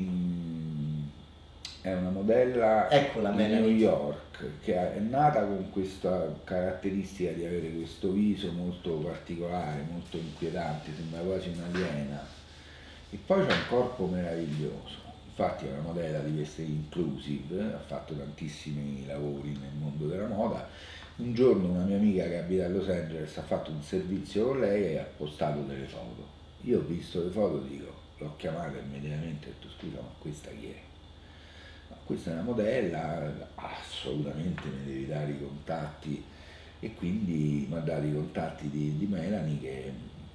New York, che è nata con questa caratteristica di avere questo viso molto particolare, molto inquietante, sembra quasi un'aliena, e poi c'è un corpo meraviglioso. Infatti è una modella di queste inclusive, ha fatto tantissimi lavori nel mondo della moda. Un giorno una mia amica che abita a Los Angeles ha fatto un servizio con lei e ha postato delle foto. Io ho visto le foto, dico, l'ho chiamata immediatamente e ho detto: scusa, ma questa chi è? ma questa è una modella, assolutamente mi devi dare i contatti, e quindi mi ha dato i contatti di Melanie, che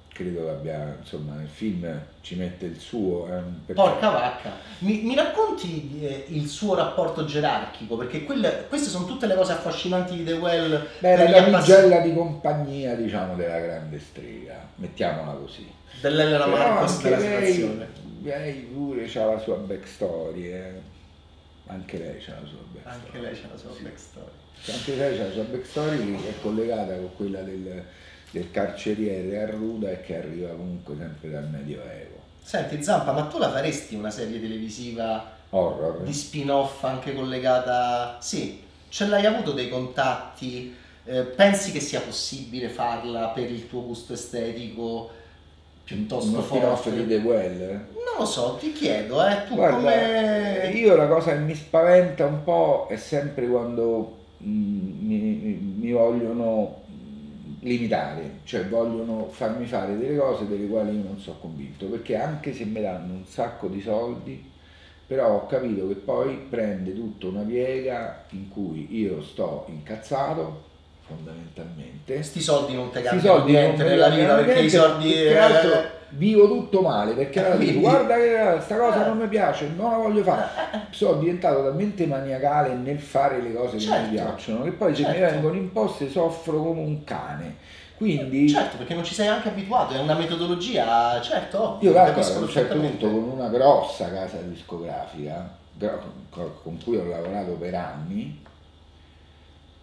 credo che abbia, insomma, nel film ci mette il suo. Porca vacca! Mi racconti il suo rapporto gerarchico? Perché queste sono tutte le cose affascinanti di The Well. Beh, era la migella di compagnia, diciamo, della grande strega, mettiamola così. Dell'Elena Marcos della situazione. Lei pure ha la sua backstory, anche lei ha la sua backstory. Anche lei ha la sua backstory. Sì. Anche lei ha la sua backstory, che è collegata con quella del carceriere Arruda, e che arriva comunque sempre dal Medioevo. Senti Zampa, ma tu la faresti una serie televisiva horror di spin-off anche collegata? Sì, ce l'hai avuto dei contatti? Pensi che sia possibile farla per il tuo gusto estetico piuttosto uno forte? Spin-off di The Well? Non lo so, ti chiedo, tu come... Io la cosa che mi spaventa un po' è sempre quando mi vogliono limitare, cioè vogliono farmi fare delle cose delle quali io non sono convinto, perché anche se me danno un sacco di soldi, però ho capito che poi prende tutta una piega in cui io sto incazzato fondamentalmente. Sti soldi non te cambiano niente nella vita, perché i soldi... vivo tutto male, perché allora dico, guarda che sta cosa non mi piace, non la voglio fare. Sono diventato talmente maniacale nel fare le cose che mi piacciono, che poi se mi vengono imposte soffro come un cane. Quindi, perché non ci sei anche abituato, è una metodologia, io capisco. A un certo punto, con una grossa casa discografica con cui ho lavorato per anni,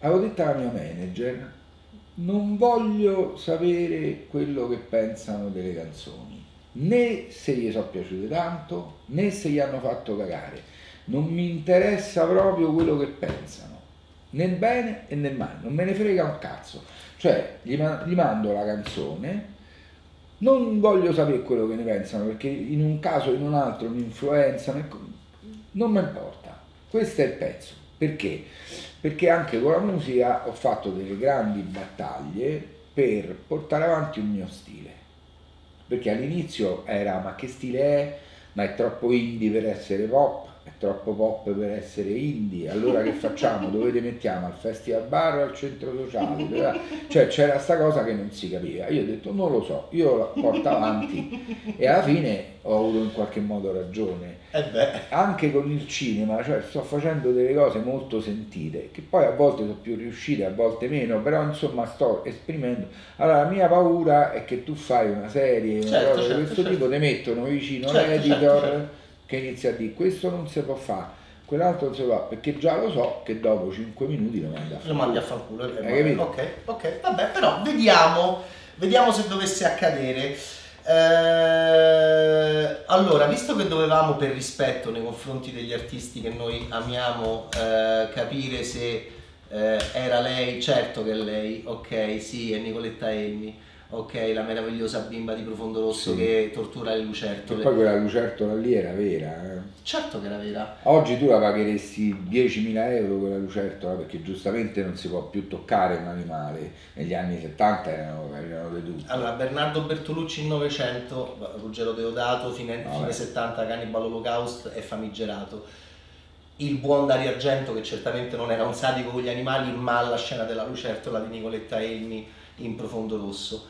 avevo detto alla mia manager: non voglio sapere quello che pensano delle canzoni, né se gli sono piaciute tanto, né se gli hanno fatto cagare. Non mi interessa proprio quello che pensano, nel bene e nel male, non me ne frega un cazzo. Cioè, gli mando la canzone, non voglio sapere quello che ne pensano, perché in un caso o in un altro mi influenzano, non mi importa. Questo è il pezzo. Perché? Perché anche con la musica ho fatto delle grandi battaglie per portare avanti un mio stile, perché all'inizio era: ma che stile è? Ma è troppo indie per essere pop, è troppo pop per essere indie, allora che facciamo? Dove li mettiamo? Al festival bar o al centro sociale? Cioè c'era sta cosa che non si capiva. Io ho detto non lo so, io la porto avanti, e alla fine ho avuto in qualche modo ragione. Anche con il cinema, cioè sto facendo delle cose molto sentite, che poi a volte sono più riuscite, a volte meno, però insomma sto esprimendo. Allora la mia paura è che tu fai una serie, una cosa di questo tipo, ti mettono vicino l'editor che inizia a dire questo non si può fare, quell'altro non si può fare, perché già lo so che dopo 5 minuti lo mandi a fanculo. Lo mandi a fanculo, ok, vabbè, però vediamo se dovesse accadere. Allora, visto che dovevamo, per rispetto nei confronti degli artisti che noi amiamo, capire se era lei, certo che è lei, ok, sì, è Nicoletta Elmi, ok, la meravigliosa bimba di Profondo Rosso, sì, che tortura le lucertole. E poi quella lucertola lì era vera, Certo che era vera. Oggi tu la pagheresti 10.000 euro quella lucertola, perché giustamente non si può più toccare un animale. Negli anni 70 erano le tutte. Allora, Bernardo Bertolucci in 900, Ruggero Deodato, fine 70, Cannibal Holocaust e famigerato. Il buon Dario Argento, che certamente non era un sadico con gli animali, ma la scena della lucertola di Nicoletta Elmi in Profondo Rosso.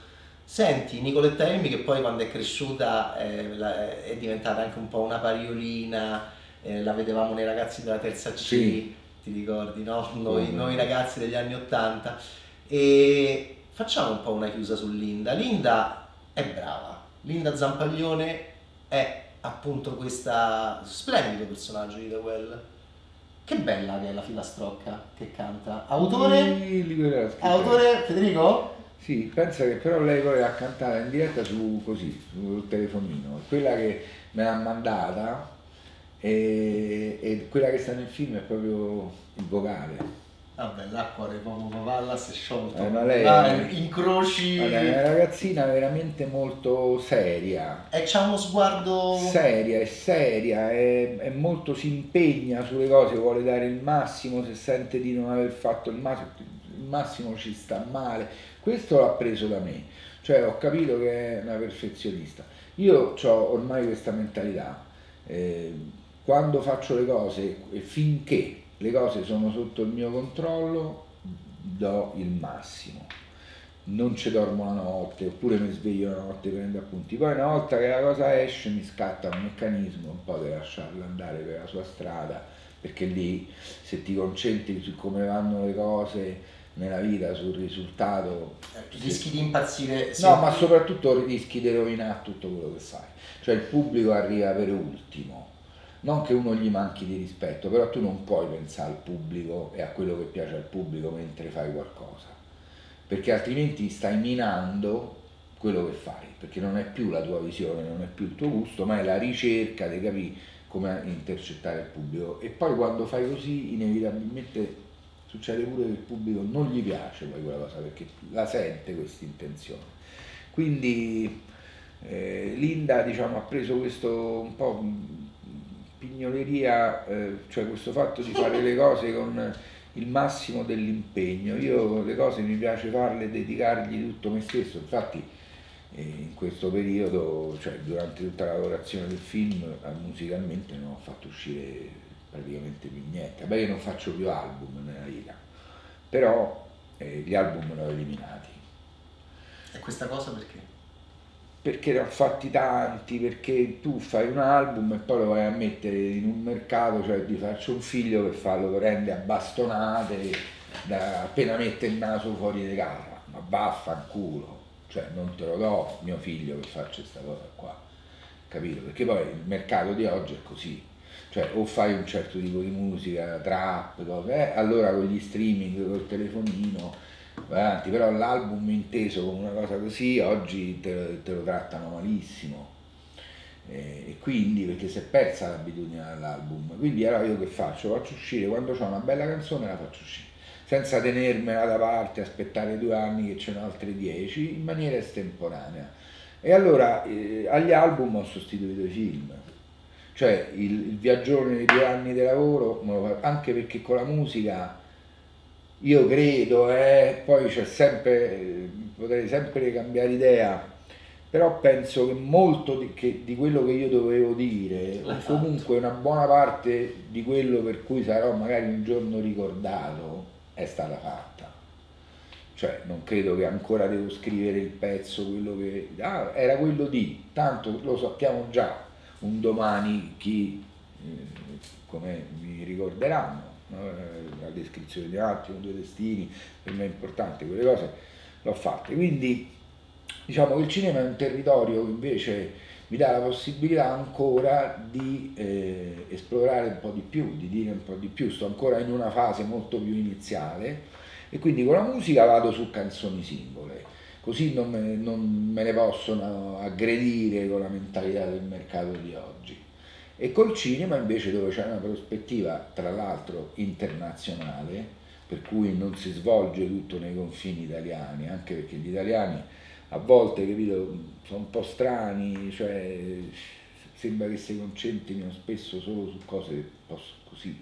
Senti, Nicoletta Elmi, che poi quando è cresciuta è diventata anche un po' una pariolina, la vedevamo nei ragazzi della terza C, sì, ti ricordi, no? Noi ragazzi degli anni 80. E facciamo un po' una chiusa su Linda. Linda è brava, Linda Zampaglione è appunto questo splendido personaggio di The Well. Che bella che è la filastrocca che canta. Autore Federico? Sì, pensa che però lei poi l'ha cantata in diretta sul telefonino. Quella che me l'ha mandata e quella che sta nel film è proprio il vocale. Vabbè, l'acqua Palla si è sciolta. Ma lei incroci. È una ragazzina veramente molto seria. E c'ha uno sguardo. Seria, è molto, si impegna sulle cose, vuole dare il massimo, se sente di non aver fatto il massimo ci sta male. Questo l'ha preso da me, cioè ho capito che è una perfezionista. Io ho ormai questa mentalità, quando faccio le cose, finché le cose sono sotto il mio controllo, do il massimo. Non ci dormo la notte, oppure mi sveglio la notte prendo appunti. Poi una volta che la cosa esce mi scatta un meccanismo un po' di lasciarla andare per la sua strada, perché lì se ti concentri su come vanno le cose nella vita, sul risultato... rischi di impazzire... No, ma soprattutto rischi di rovinare tutto quello che fai. Cioè il pubblico arriva per ultimo. Non che uno gli manchi di rispetto, però tu non puoi pensare al pubblico e a quello che piace al pubblico mentre fai qualcosa, perché altrimenti stai minando quello che fai, perché non è più la tua visione, non è più il tuo gusto, ma è la ricerca di capire come intercettare il pubblico. E poi quando fai così inevitabilmente succede pure che il pubblico non gli piace poi quella cosa, perché la sente questa intenzione. Quindi Linda, diciamo, ha preso questo un po' pignoleria, cioè questo fatto di fare le cose con il massimo dell'impegno. Io le cose mi piace farle, dedicargli tutto me stesso, infatti in questo periodo, cioè durante tutta la lavorazione del film, musicalmente non ho fatto uscire praticamente più niente. Beh, io non faccio più album nella vita, però gli album li ho eliminati. E questa cosa perché? Perché ne ho fatti tanti, perché tu fai un album e poi lo vai a mettere in un mercato, cioè ti faccio un figlio che fa, lo prende a bastonate, da appena mette il naso fuori di casa, ma vaffanculo, cioè non te lo do mio figlio che faccia questa cosa qua, capito? Perché poi il mercato di oggi è così, cioè o fai un certo tipo di musica, trap, cose, allora con gli streaming, col telefonino, avanti. Però l'album inteso come una cosa così oggi te lo trattano malissimo, e quindi perché si è persa l'abitudine all'album. Quindi allora io che faccio? Faccio uscire, quando c'ho una bella canzone la faccio uscire, senza tenermela da parte, aspettare 2 anni che ce ne sono altri 10, in maniera estemporanea. E allora agli album ho sostituito i film, cioè il viaggione di 2 anni di lavoro, anche perché con la musica io credo, poi c'è sempre, potrei sempre cambiare idea, però penso che molto di quello che io dovevo dire, o comunque una buona parte di quello per cui sarò magari un giorno ricordato, è stata fatta. Cioè non credo che ancora devo scrivere il pezzo, quello che... Ah, era quello di, tanto lo sappiamo già, un domani chi, come mi ricorderanno. La descrizione di un attimo, 2 destini, per me è importante, quelle cose l'ho fatte. Quindi diciamo che il cinema è un territorio che invece mi dà la possibilità ancora di esplorare un po' di più, di dire un po' di più. Sto ancora in una fase molto più iniziale e quindi con la musica vado su canzoni singole, così non me ne possono aggredire con la mentalità del mercato di oggi. E col cinema invece, dove c'è una prospettiva tra l'altro internazionale, per cui non si svolge tutto nei confini italiani, anche perché gli italiani a volte, capito, sono un po' strani, cioè sembra che si concentrino spesso solo su cose così,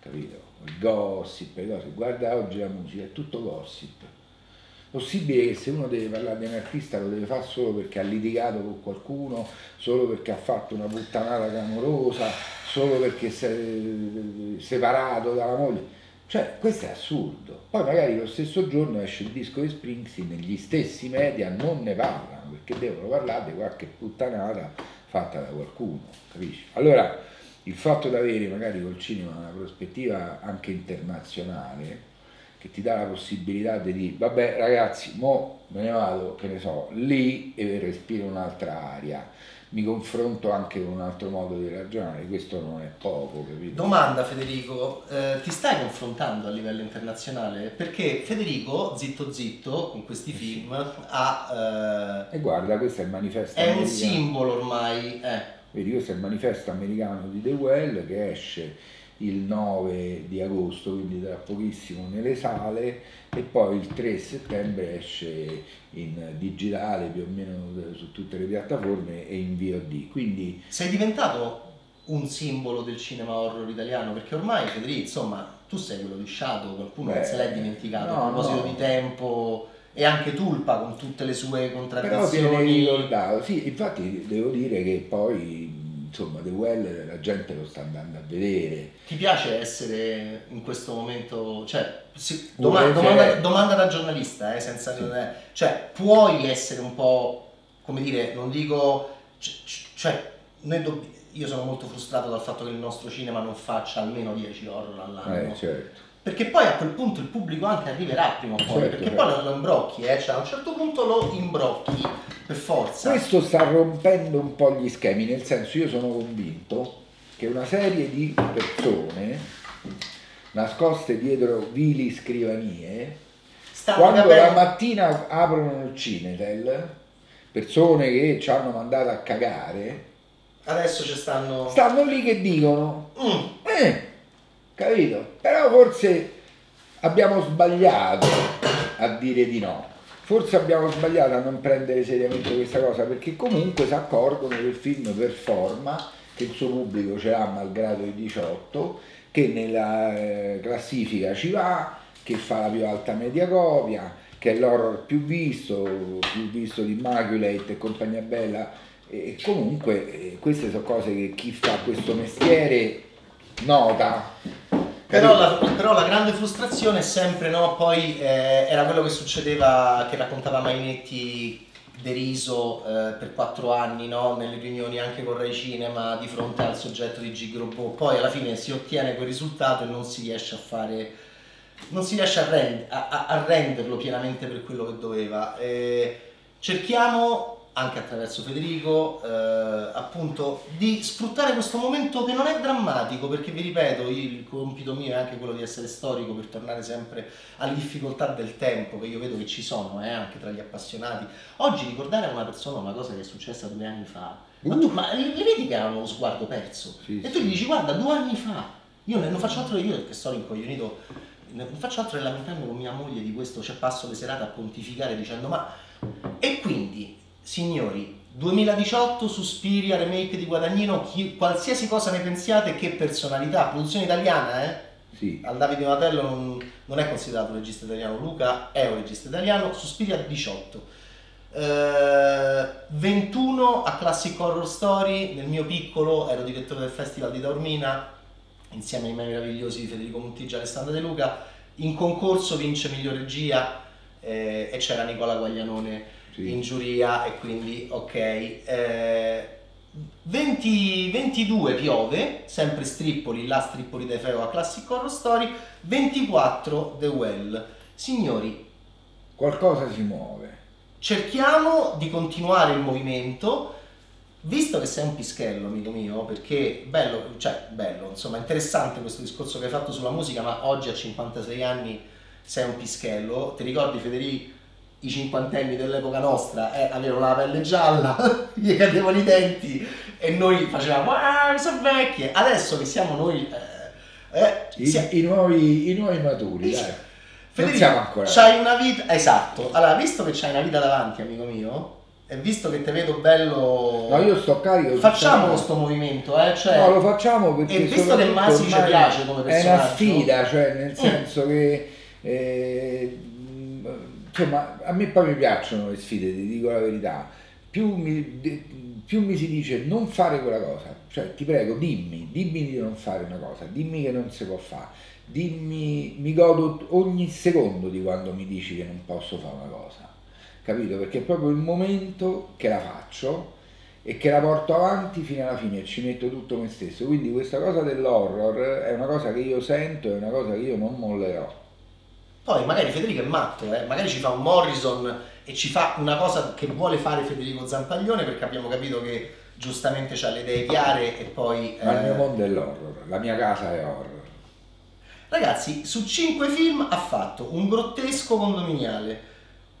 capito? Il gossip, le cose. Guarda oggi la musica, è tutto gossip. Possibile che se uno deve parlare di un artista lo deve fare solo perché ha litigato con qualcuno, solo perché ha fatto una puttanata clamorosa, solo perché si è separato dalla moglie. Cioè, questo è assurdo. Poi magari lo stesso giorno esce il disco di Springsteen e gli stessi media non ne parlano, perché devono parlare di qualche puttanata fatta da qualcuno, capisci? Allora, il fatto di avere magari col cinema una prospettiva anche internazionale, che ti dà la possibilità di dire vabbè ragazzi, mo me ne vado, che ne so, lì e respiro un'altra aria, mi confronto anche con un altro modo di ragionare, questo non è poco, capito? Domanda Federico, ti stai confrontando a livello internazionale? Perché Federico, zitto zitto, con questi film ha... E guarda, questo è il manifesto americano. È un simbolo ormai, Vedi, questo è il manifesto americano di The Well, che esce il 9 di agosto, quindi tra pochissimo nelle sale, e poi il 3 settembre esce in digitale più o meno su tutte le piattaforme e in VOD. Quindi sei diventato un simbolo del cinema horror italiano, perché ormai Federico, insomma, tu sei quello di Shadow, qualcuno non se l'è dimenticato, no, a proposito di tempo, e anche Tulpa con tutte le sue contraddizioni. Però te l'hai ricordato, sì, infatti devo dire che poi insomma The Well la gente lo sta andando a vedere. Ti piace essere in questo momento, cioè se, domanda da giornalista, senza sì. Cioè puoi essere un po', come dire, non dico, cioè noi dobbiamo, io sono molto frustrato dal fatto che il nostro cinema non faccia almeno 10 horror all'anno. Certo. Perché poi a quel punto il pubblico anche arriverà prima o poi, certo, perché poi lo imbrocchi, cioè a un certo punto lo imbrocchi per forza. Questo sta rompendo un po' gli schemi, nel senso, io sono convinto che una serie di persone nascoste dietro vili scrivanie, quando la mattina aprono il Cinetel, persone che ci hanno mandato a cagare, adesso ci stanno... Stanno lì che dicono, capito? Però forse abbiamo sbagliato a dire di no, forse abbiamo sbagliato a non prendere seriamente questa cosa, perché comunque si accorgono che il film performa, che il suo pubblico ce l'ha malgrado i 18, che nella classifica ci va, che fa la più alta media copia, che è l'horror più visto di Immaculate e compagnia bella. E comunque queste sono cose che chi fa questo mestiere nota. Però la grande frustrazione è sempre, no? Poi era quello che succedeva, che raccontava Mainetti deriso per 4 anni, no? Nelle riunioni anche con Rai Cinema di fronte al soggetto di G. Grobo. Poi alla fine si ottiene quel risultato e non si riesce a fare, non si riesce a renderlo pienamente per quello che doveva. Cerchiamo anche attraverso Federico, appunto, di sfruttare questo momento che non è drammatico, perché vi ripeto, il compito mio è anche quello di essere storico, per tornare sempre alle difficoltà del tempo, che io vedo che ci sono, anche tra gli appassionati. Oggi ricordare a una persona una cosa che è successa 2 anni fa, ma le vedi che hanno lo sguardo perso? Sì, e tu gli dici, guarda, 2 anni fa, io non faccio altro, io perché sono incoglionito, non faccio altro che lamentarmi con mia moglie di questo, cioè passo le serate a pontificare dicendo, ma... E quindi... Signori, 2018, Suspiria, remake di Guadagnino, qualsiasi cosa ne pensiate, che personalità, produzione italiana, Sì. Al Davide Donatello non è considerato un regista italiano, Luca è un regista italiano, Suspiria 18. 21 a Classic Horror Story, nel mio piccolo ero direttore del Festival di Taormina, insieme ai meravigliosi di Federico Montiggi e Alessandra De Luca, in concorso vince miglior regia e c'era Nicola Guaglianone in giuria, e quindi ok. 22 Piove, sempre Strippoli, la Strippoli dei Feo a Classic Horror Story, 24 The Well. Signori, qualcosa si muove, cerchiamo di continuare il movimento, visto che sei un pischello, amico mio, perché bello, cioè bello, insomma, interessante questo discorso che hai fatto sulla musica, ma oggi a 56 anni sei un pischello. Ti ricordi, Federico, i cinquantenni dell'epoca nostra avevano la pelle gialla, gli cadevano i denti e noi facevamo, ah, sono vecchie. Adesso che siamo noi i nuovi maturi, dai. Federico, c'hai una vita, esatto, allora, visto che c'hai una vita davanti, amico mio, e visto che te vedo bello, no, io sto carico, facciamo questo movimento, cioè, no, lo facciamo, perché, e visto che Masi ci piace come personaggio, è una sfida, cioè nel senso che insomma, a me poi mi piacciono le sfide, ti dico la verità, più mi si dice non fare quella cosa, cioè ti prego dimmi di non fare una cosa, dimmi che non si può fare, dimmi, mi godo ogni secondo di quando mi dici che non posso fare una cosa, capito? Perché è proprio il momento che la faccio e che la porto avanti fino alla fine e ci metto tutto me stesso, quindi questa cosa dell'horror è una cosa che io sento, è una cosa che io non mollerò. Poi magari Federico è matto, magari ci fa un Morrison e ci fa una cosa che vuole fare Federico Zampaglione, perché abbiamo capito che giustamente ha le idee chiare e poi... Ma il mio mondo è l'horror, la mia casa è horror. Ragazzi, su 5 film ha fatto un grottesco condominiale,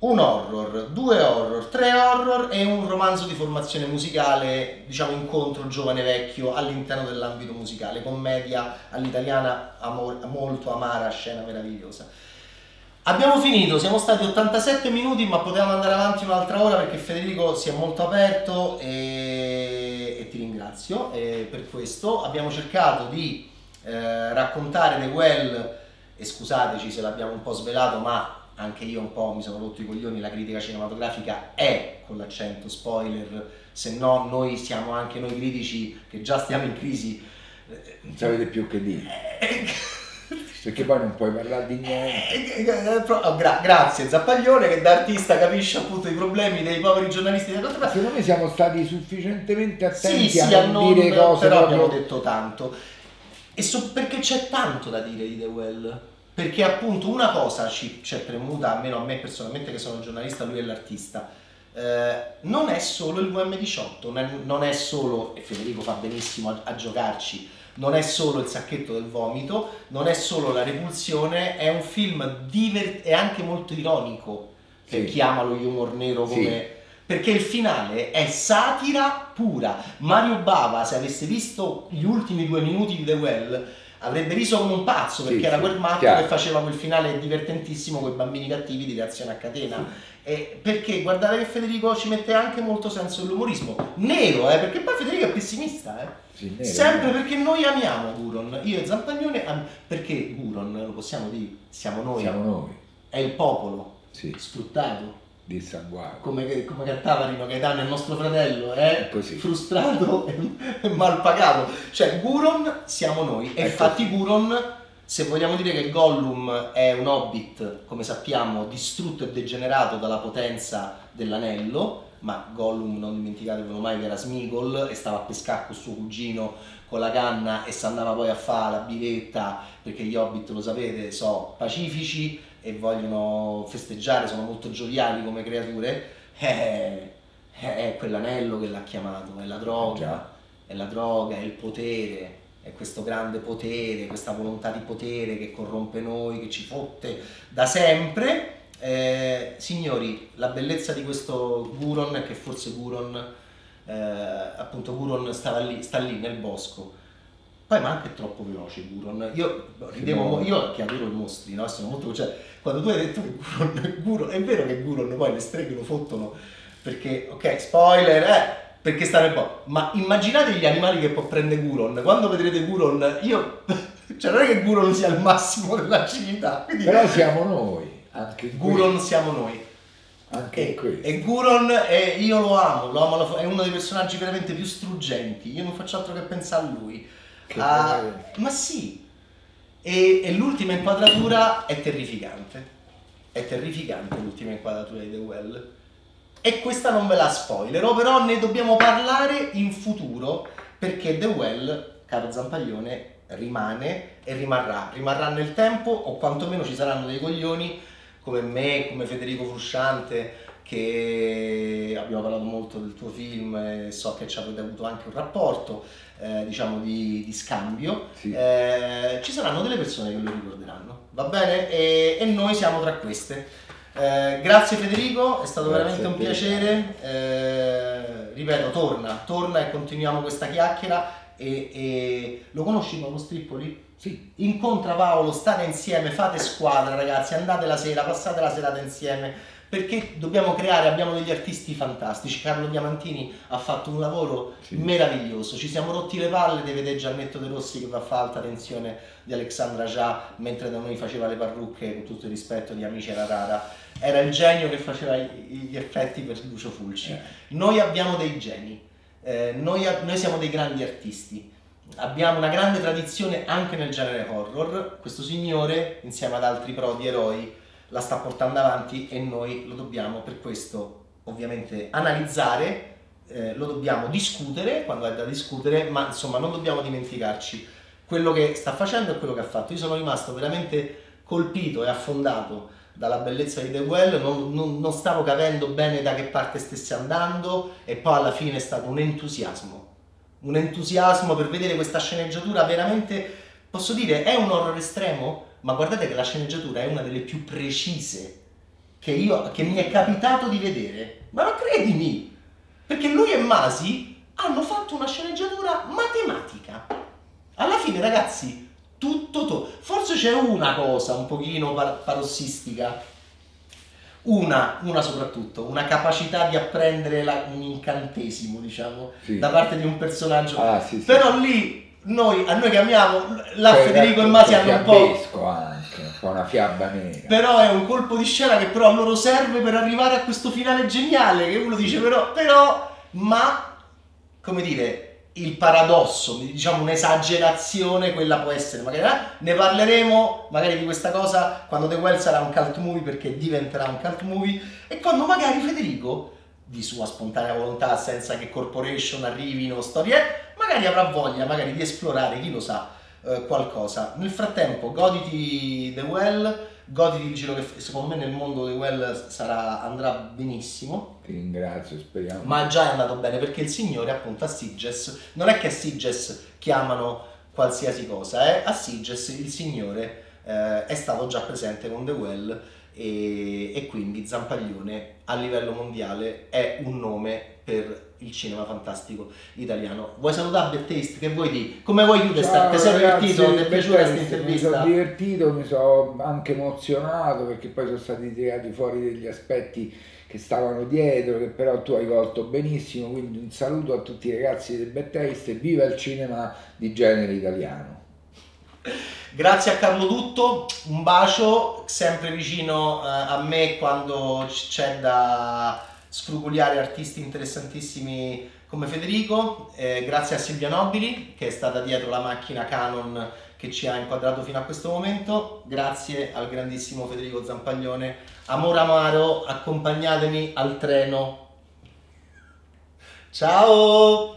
un horror, 2 horror, 3 horror e un romanzo di formazione musicale, diciamo incontro giovane-vecchio all'interno dell'ambito musicale, commedia all'italiana molto amara, scena meravigliosa. Abbiamo finito, siamo stati 87 minuti, ma potevamo andare avanti un'altra ora perché Federico si è molto aperto e ti ringrazio per questo. Abbiamo cercato di raccontare The Well, e scusateci se l'abbiamo un po' svelato, ma anche io un po' mi sono rotto i coglioni, la critica cinematografica è con l'accento spoiler, se no noi siamo anche noi critici che già stiamo in crisi. Non sapete più che dire. Perché poi non puoi parlare di niente. Grazie Zampaglione che da artista capisce appunto i problemi dei poveri giornalisti della nostra. Secondo me siamo stati sufficientemente attenti a non dire cose. Però proprio... abbiamo detto tanto. E perché c'è tanto da dire di The Well. Perché appunto una cosa c'è premuta, almeno a me personalmente che sono giornalista, lui è l'artista. Non è solo il VM18, non è solo, e Federico fa benissimo a giocarci, non è solo il sacchetto del vomito, non è solo la repulsione, è un film divertente, è anche molto ironico, sì, per chi ama lo humor nero come... Sì. Perché il finale è satira pura. Mario Bava, se avesse visto gli ultimi 2 minuti di The Well, avrebbe riso come un pazzo, perché era quel matto che faceva quel finale divertentissimo con i bambini cattivi di Reazione a Catena. E perché guardate che Federico ci mette anche molto senso dell'umorismo. Nero, perché poi Federico è pessimista, Sì, nero, sempre nero. Perché noi amiamo Guron. Io e Zampaglione, perché Guron, lo possiamo dire, siamo noi. Siamo noi. È il popolo sfruttato. Dissanguato. Come cantava Rino Gaetano, il nostro fratello, frustrato e mal pagato. Cioè, Guron siamo noi. E infatti Guron, se vogliamo dire che Gollum è un hobbit, come sappiamo, distrutto e degenerato dalla potenza dell'anello, ma Gollum, non dimenticatevelo mai, che era Smigol e stava a pescare con suo cugino con la canna e si andava poi a fare la biretta, perché gli hobbit, lo sapete, sono pacifici e vogliono festeggiare, sono molto gioviali come creature, è quell'anello che l'ha chiamato, è la droga, è il potere, è questo grande potere, questa volontà di potere che corrompe noi, che ci fotte da sempre. Signori, la bellezza di questo Guron è che forse Guron, appunto Guron sta lì nel bosco. Poi ma anche troppo veloce Guron, io che adoro i mostri, no? Sono molto, cioè, quando tu hai detto che Guron, è vero che Guron poi le streghe lo fottono, perché, ok, spoiler, perché stanno un po', ma immaginate gli animali che può prendere Guron, quando vedrete Guron, cioè non è che Guron sia il massimo della civiltà, quindi... Però siamo noi, anche Guron siamo noi. Anche e Guron io lo amo, è uno dei personaggi veramente più struggenti, io non faccio altro che pensare a lui. Ma sì, e l'ultima inquadratura è terrificante. È terrificante l'ultima inquadratura di The Well. E questa non ve la spoilerò, però ne dobbiamo parlare in futuro, perché The Well, caro Zampaglione, rimane e rimarrà nel tempo, o quantomeno ci saranno dei coglioni come me, come Federico Frusciante, che abbiamo parlato molto del tuo film e so che ci avete avuto anche un rapporto, diciamo di scambio, ci saranno delle persone che lo ricorderanno, va bene? E noi siamo tra queste. Grazie Federico, è stato veramente un piacere, ripeto, torna e continuiamo questa chiacchiera. E lo conosci Paolo Strippoli? Sì. Incontra Paolo, state insieme, fate squadra ragazzi, andate la sera, passate la serata insieme, perché dobbiamo creare, abbiamo degli artisti fantastici. Carlo Diamantini ha fatto un lavoro meraviglioso, ci siamo rotti le palle di vedere Giannetto De Rossi che va a fare Alta Tensione di Alexandra Già, mentre da noi faceva le parrucche, con tutto il rispetto, di Amici era rara, era il genio che faceva gli effetti per Lucio Fulci. Noi abbiamo dei geni, noi siamo dei grandi artisti, abbiamo una grande tradizione anche nel genere horror. Questo signore insieme ad altri prodi eroi la sta portando avanti e noi lo dobbiamo per questo ovviamente analizzare, lo dobbiamo discutere quando è da discutere, ma insomma non dobbiamo dimenticarci quello che sta facendo e quello che ha fatto. Io sono rimasto veramente colpito e affondato dalla bellezza di The Well, non stavo capendo bene da che parte stesse andando e poi alla fine è stato un entusiasmo per vedere questa sceneggiatura veramente, posso dire, è un horror estremo? Ma guardate che la sceneggiatura è una delle più precise che mi è capitato di vedere. Ma non credimi! Perché lui e Masi hanno fatto una sceneggiatura matematica. Alla fine, ragazzi, tutto. Forse c'è una cosa un pochino parossistica. Una soprattutto, una capacità di apprendere un incantesimo, diciamo, da parte di un personaggio. Però lì... a noi che amiamo, Federico e Masi hanno un po'... con una fiaba nera. Però è un colpo di scena che però a loro serve per arrivare a questo finale geniale, che uno dice ma, come dire, il paradosso, diciamo un'esagerazione, quella può essere, magari ne parleremo magari di questa cosa quando The Well sarà un cult movie, perché diventerà un cult movie, e quando magari Federico, di sua spontanea volontà, senza che corporation arrivino, storie, magari avrà voglia magari di esplorare, chi lo sa, qualcosa. Nel frattempo goditi The Well, goditi il giro che secondo me nel mondo The Well sarà, andrà benissimo. Ti ringrazio, speriamo. Ma già è andato bene, perché il signore appunto a Sitges, non è che a Sitges chiamano qualsiasi cosa, a Sitges il signore è stato già presente con The Well, e quindi Zampaglione a livello mondiale è un nome per il cinema fantastico italiano. Vuoi salutare BadTaste? Che vuoi dire? Come vuoi chiudere? Ti sei divertito? Ti è piaciuta questa intervista? Mi sono divertito, mi sono anche emozionato, perché poi sono stati tirati fuori degli aspetti che stavano dietro, che però tu hai colto benissimo, quindi un saluto a tutti i ragazzi del BadTaste e viva il cinema di genere italiano. Grazie a Carlo Dutto, un bacio, sempre vicino a me quando c'è da sfrugugliare artisti interessantissimi come Federico, grazie a Silvia Nobili che è stata dietro la macchina Canon che ci ha inquadrato fino a questo momento, grazie al grandissimo Federico Zampaglione. Amore Amaro, accompagnatemi al treno. Ciao!